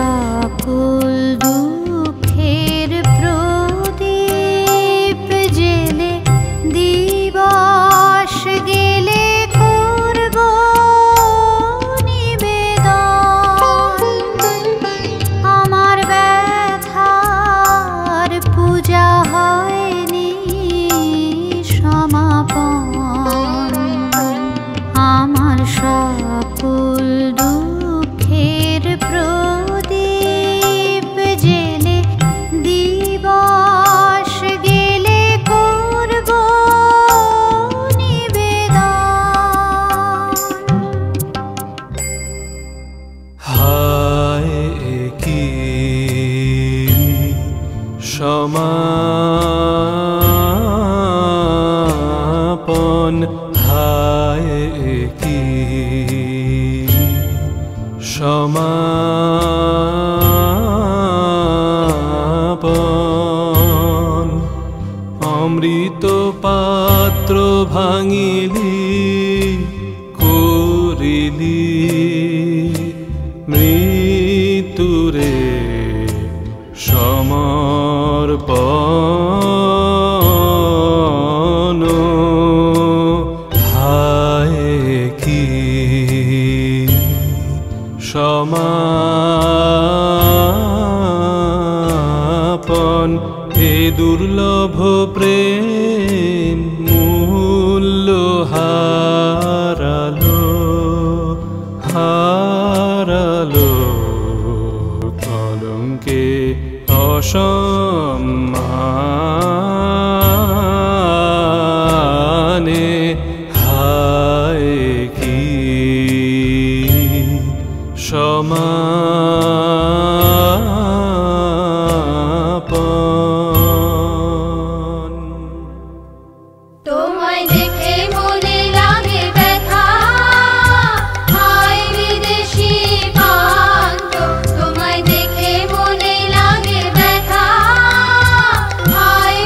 সকল দুঃখের প্রদীপ জেলে দিবস গেলে করব নিবেদন। আমার ব্যথার পূজা হয়নি সমাপন, আমার সকল দুঃখের সমাপন। হায় কি সমাপন, অমৃত পাত্র ভাঙিলি করিলি মৃত্যুরে সমর্পণ। হায় কি সমাপন, এ দুর্লভ প্রেম মূল্য হারালো হারালো কলঙ্কে সম্মানে। হায় কি সমাপন। তোমায় দেখে মনে লাগে ব্যথা, হায় বিদেশি প্রান্ত। তোমায় দেখে মনে লাগে ব্যথা, হায়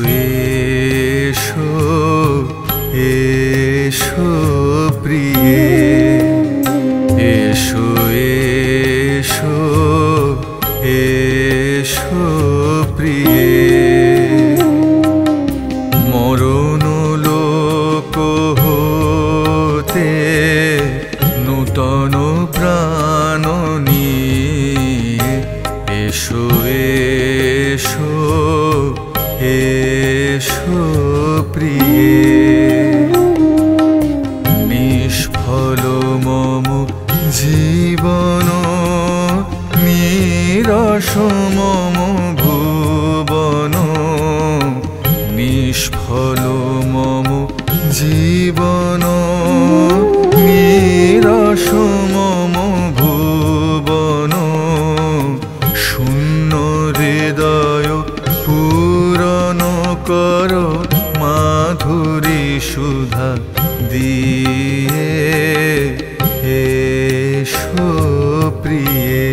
এসো এসো প্রিয়ে, এসো এসো এসো প্রিয়ে। মরণ লোক হতে নূতন প্রাণ নিয়ে এসো এসো এসো প্রিয়ে। নিষ্ফল মম জীবন নিরস মম ভুবন, নিষ্ফল মম জীবন নিরস মম ভুবন। শূন্য হৃদয় পূরণ কর মাধুরী সুধা দিয়ে, এসো প্রিয়ে।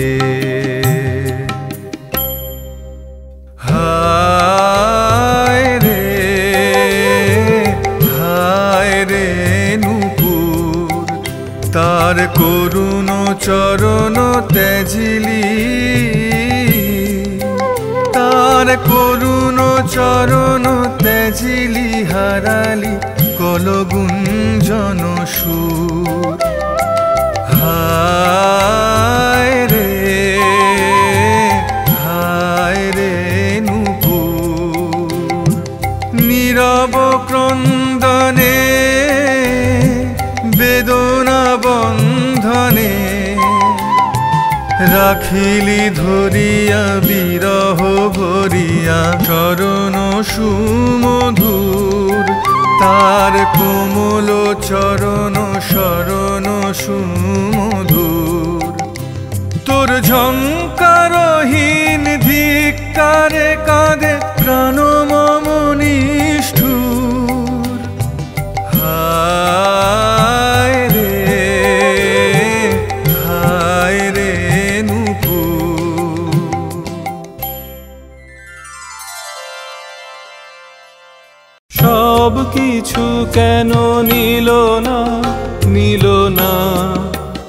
হায় রে নূপুর তার করুণ চরণ ত্যাজিলি, তার করুণ চরণ ত্যাজিলি। হারালি কলগুঞ্জন সুর, হায় রে নূপুর। নীরব ক্রন্দনে বেদনা বন্ধনে রাখিলি ধরিয়া বিরহ ভরিয়া চরণ সুমধুর। তার কোমল চরণ শরণ সুমধুর, তোর ঝংকারহীন ধিক্কারে কাঁদে প্রাণ মম নিষ্ঠুর। হায় রে নূপুর। সব কিছু কেন নিল না, নিল না,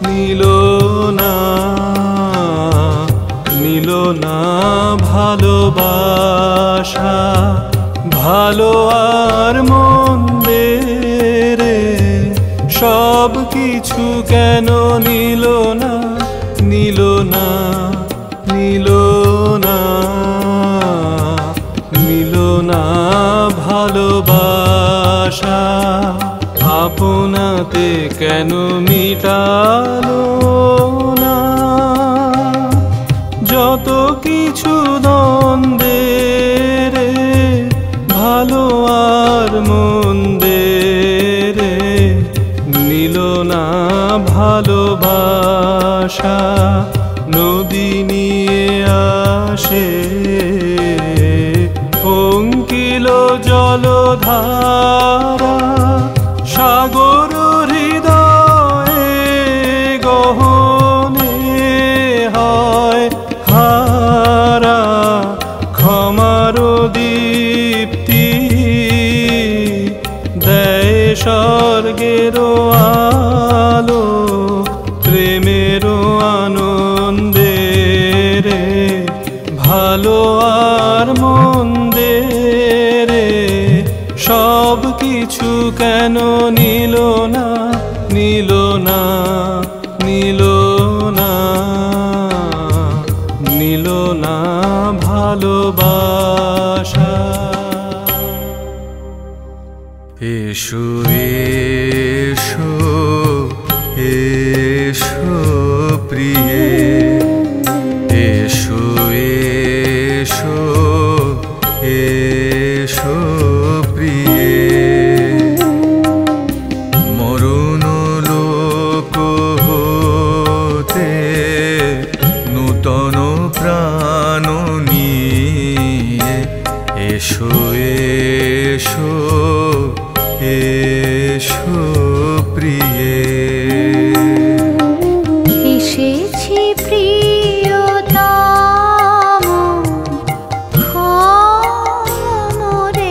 নিল না, নিল না ভালোবাসা। ভালো আর মন্দে রে সব কিছু কেন নিল না, নিল না, নিল না, নিল না ভালোবাসা। আপনাতে কেন মিটালো না, যত কিছু দ্বন্দ্বে রে ভালো আর মন্দে রে। নিল না ভালোবাসা, নদী নিয়ে আসে অঙ্কিল জলধারা। সাগর হৃদয়ে গহনে হয় হারা, ক্ষমার দীপ্তি দেয় স্বর্গের আলো। প্রেমের আনন্দে রে ভালো আর মন্দে রে সব কিছু কেন নিল না, নিল না, নিল না, নিল না ভালোবাসা। এসো এসো এসো প্রিয়ে, এসো এসো এসো প্রিয়ে। মরণ লোক হতে নূতন প্রাণ নিয়ে এসো এসো এসো প্রিয়ে। এসেছি প্রিয়তম ক্ষমরে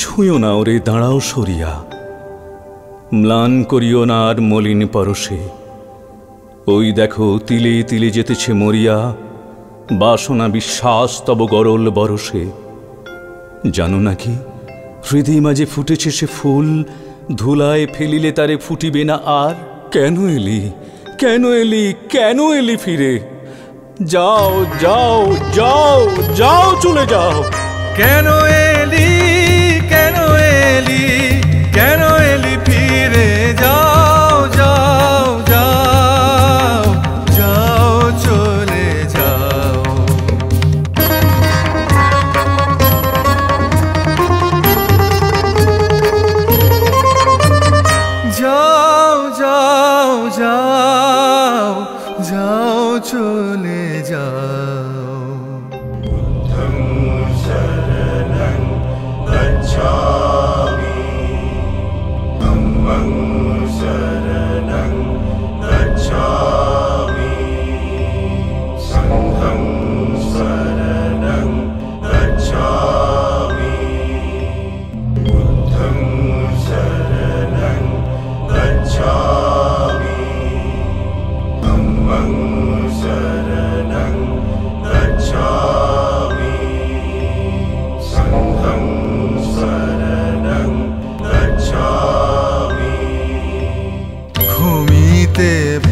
ছুঁয়ো না ওরে দাঁড়াও সরিয়া, ম্লান করিও না আর মলিন পরশে। ওই দেখো তিলে তিলে যেতেছে মরিয়া, বাসনা বিশ্বাস তব গরল বরসে। জানো নাকি হৃদয় মাঝে ফুটেছে সে ফুল, ধুলায় ফেলিলে তারে ফুটিবে না আর। কেন এলি কেন এলি কেন এলি ফিরে, যাও যাও যাও যাও চলে যাও। কেন এলি কেন এলি কেন এলি ফিরে, যাও যাও যাও যাও চলে যাও। যাও যাও যাও যাও চলে যাও।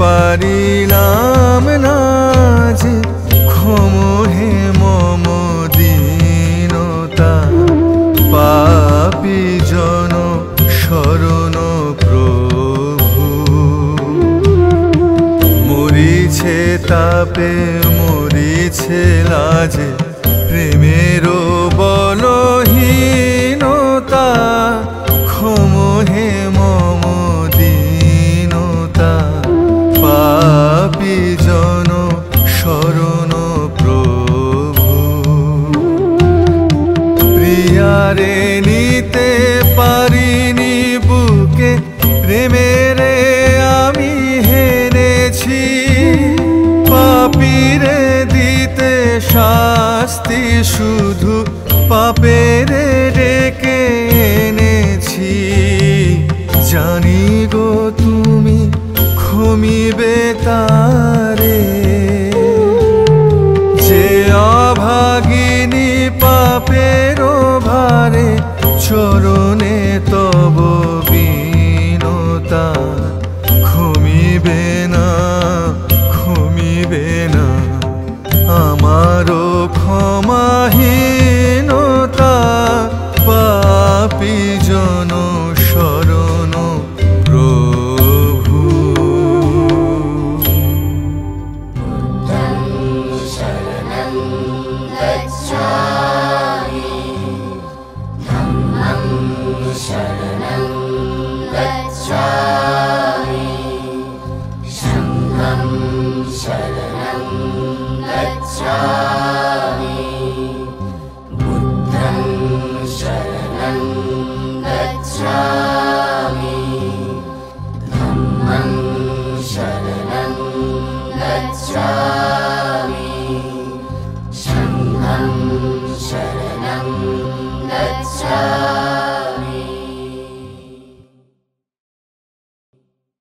পারিলাম না যে ক্ষমহে মম দীনতা, পাপী জন শরণ প্রভু। মরিছে তাপে মরিছে লাজে, প্রেমের বলহীনতা, ক্ষমহে মম দীনতা, পাপী জন শরণ প্রভু। প্রিয়ারে নিতে পারিনি বুকে, প্রেমেরে আমি হেরেছি, পাপীরে দিতে শাস্তি শুধু পাপেরে ডেকে এনেছি। জানি গো তুমি ঘুমিবে তারে, যে অভাগিনী পাপের ভারে, চরণে তব বিনতা। ঘুমিবে না ঘুমিবে না আমারও ক্ষমাহীনতা, পাপী জন শরণ। Sharanam Gacchami.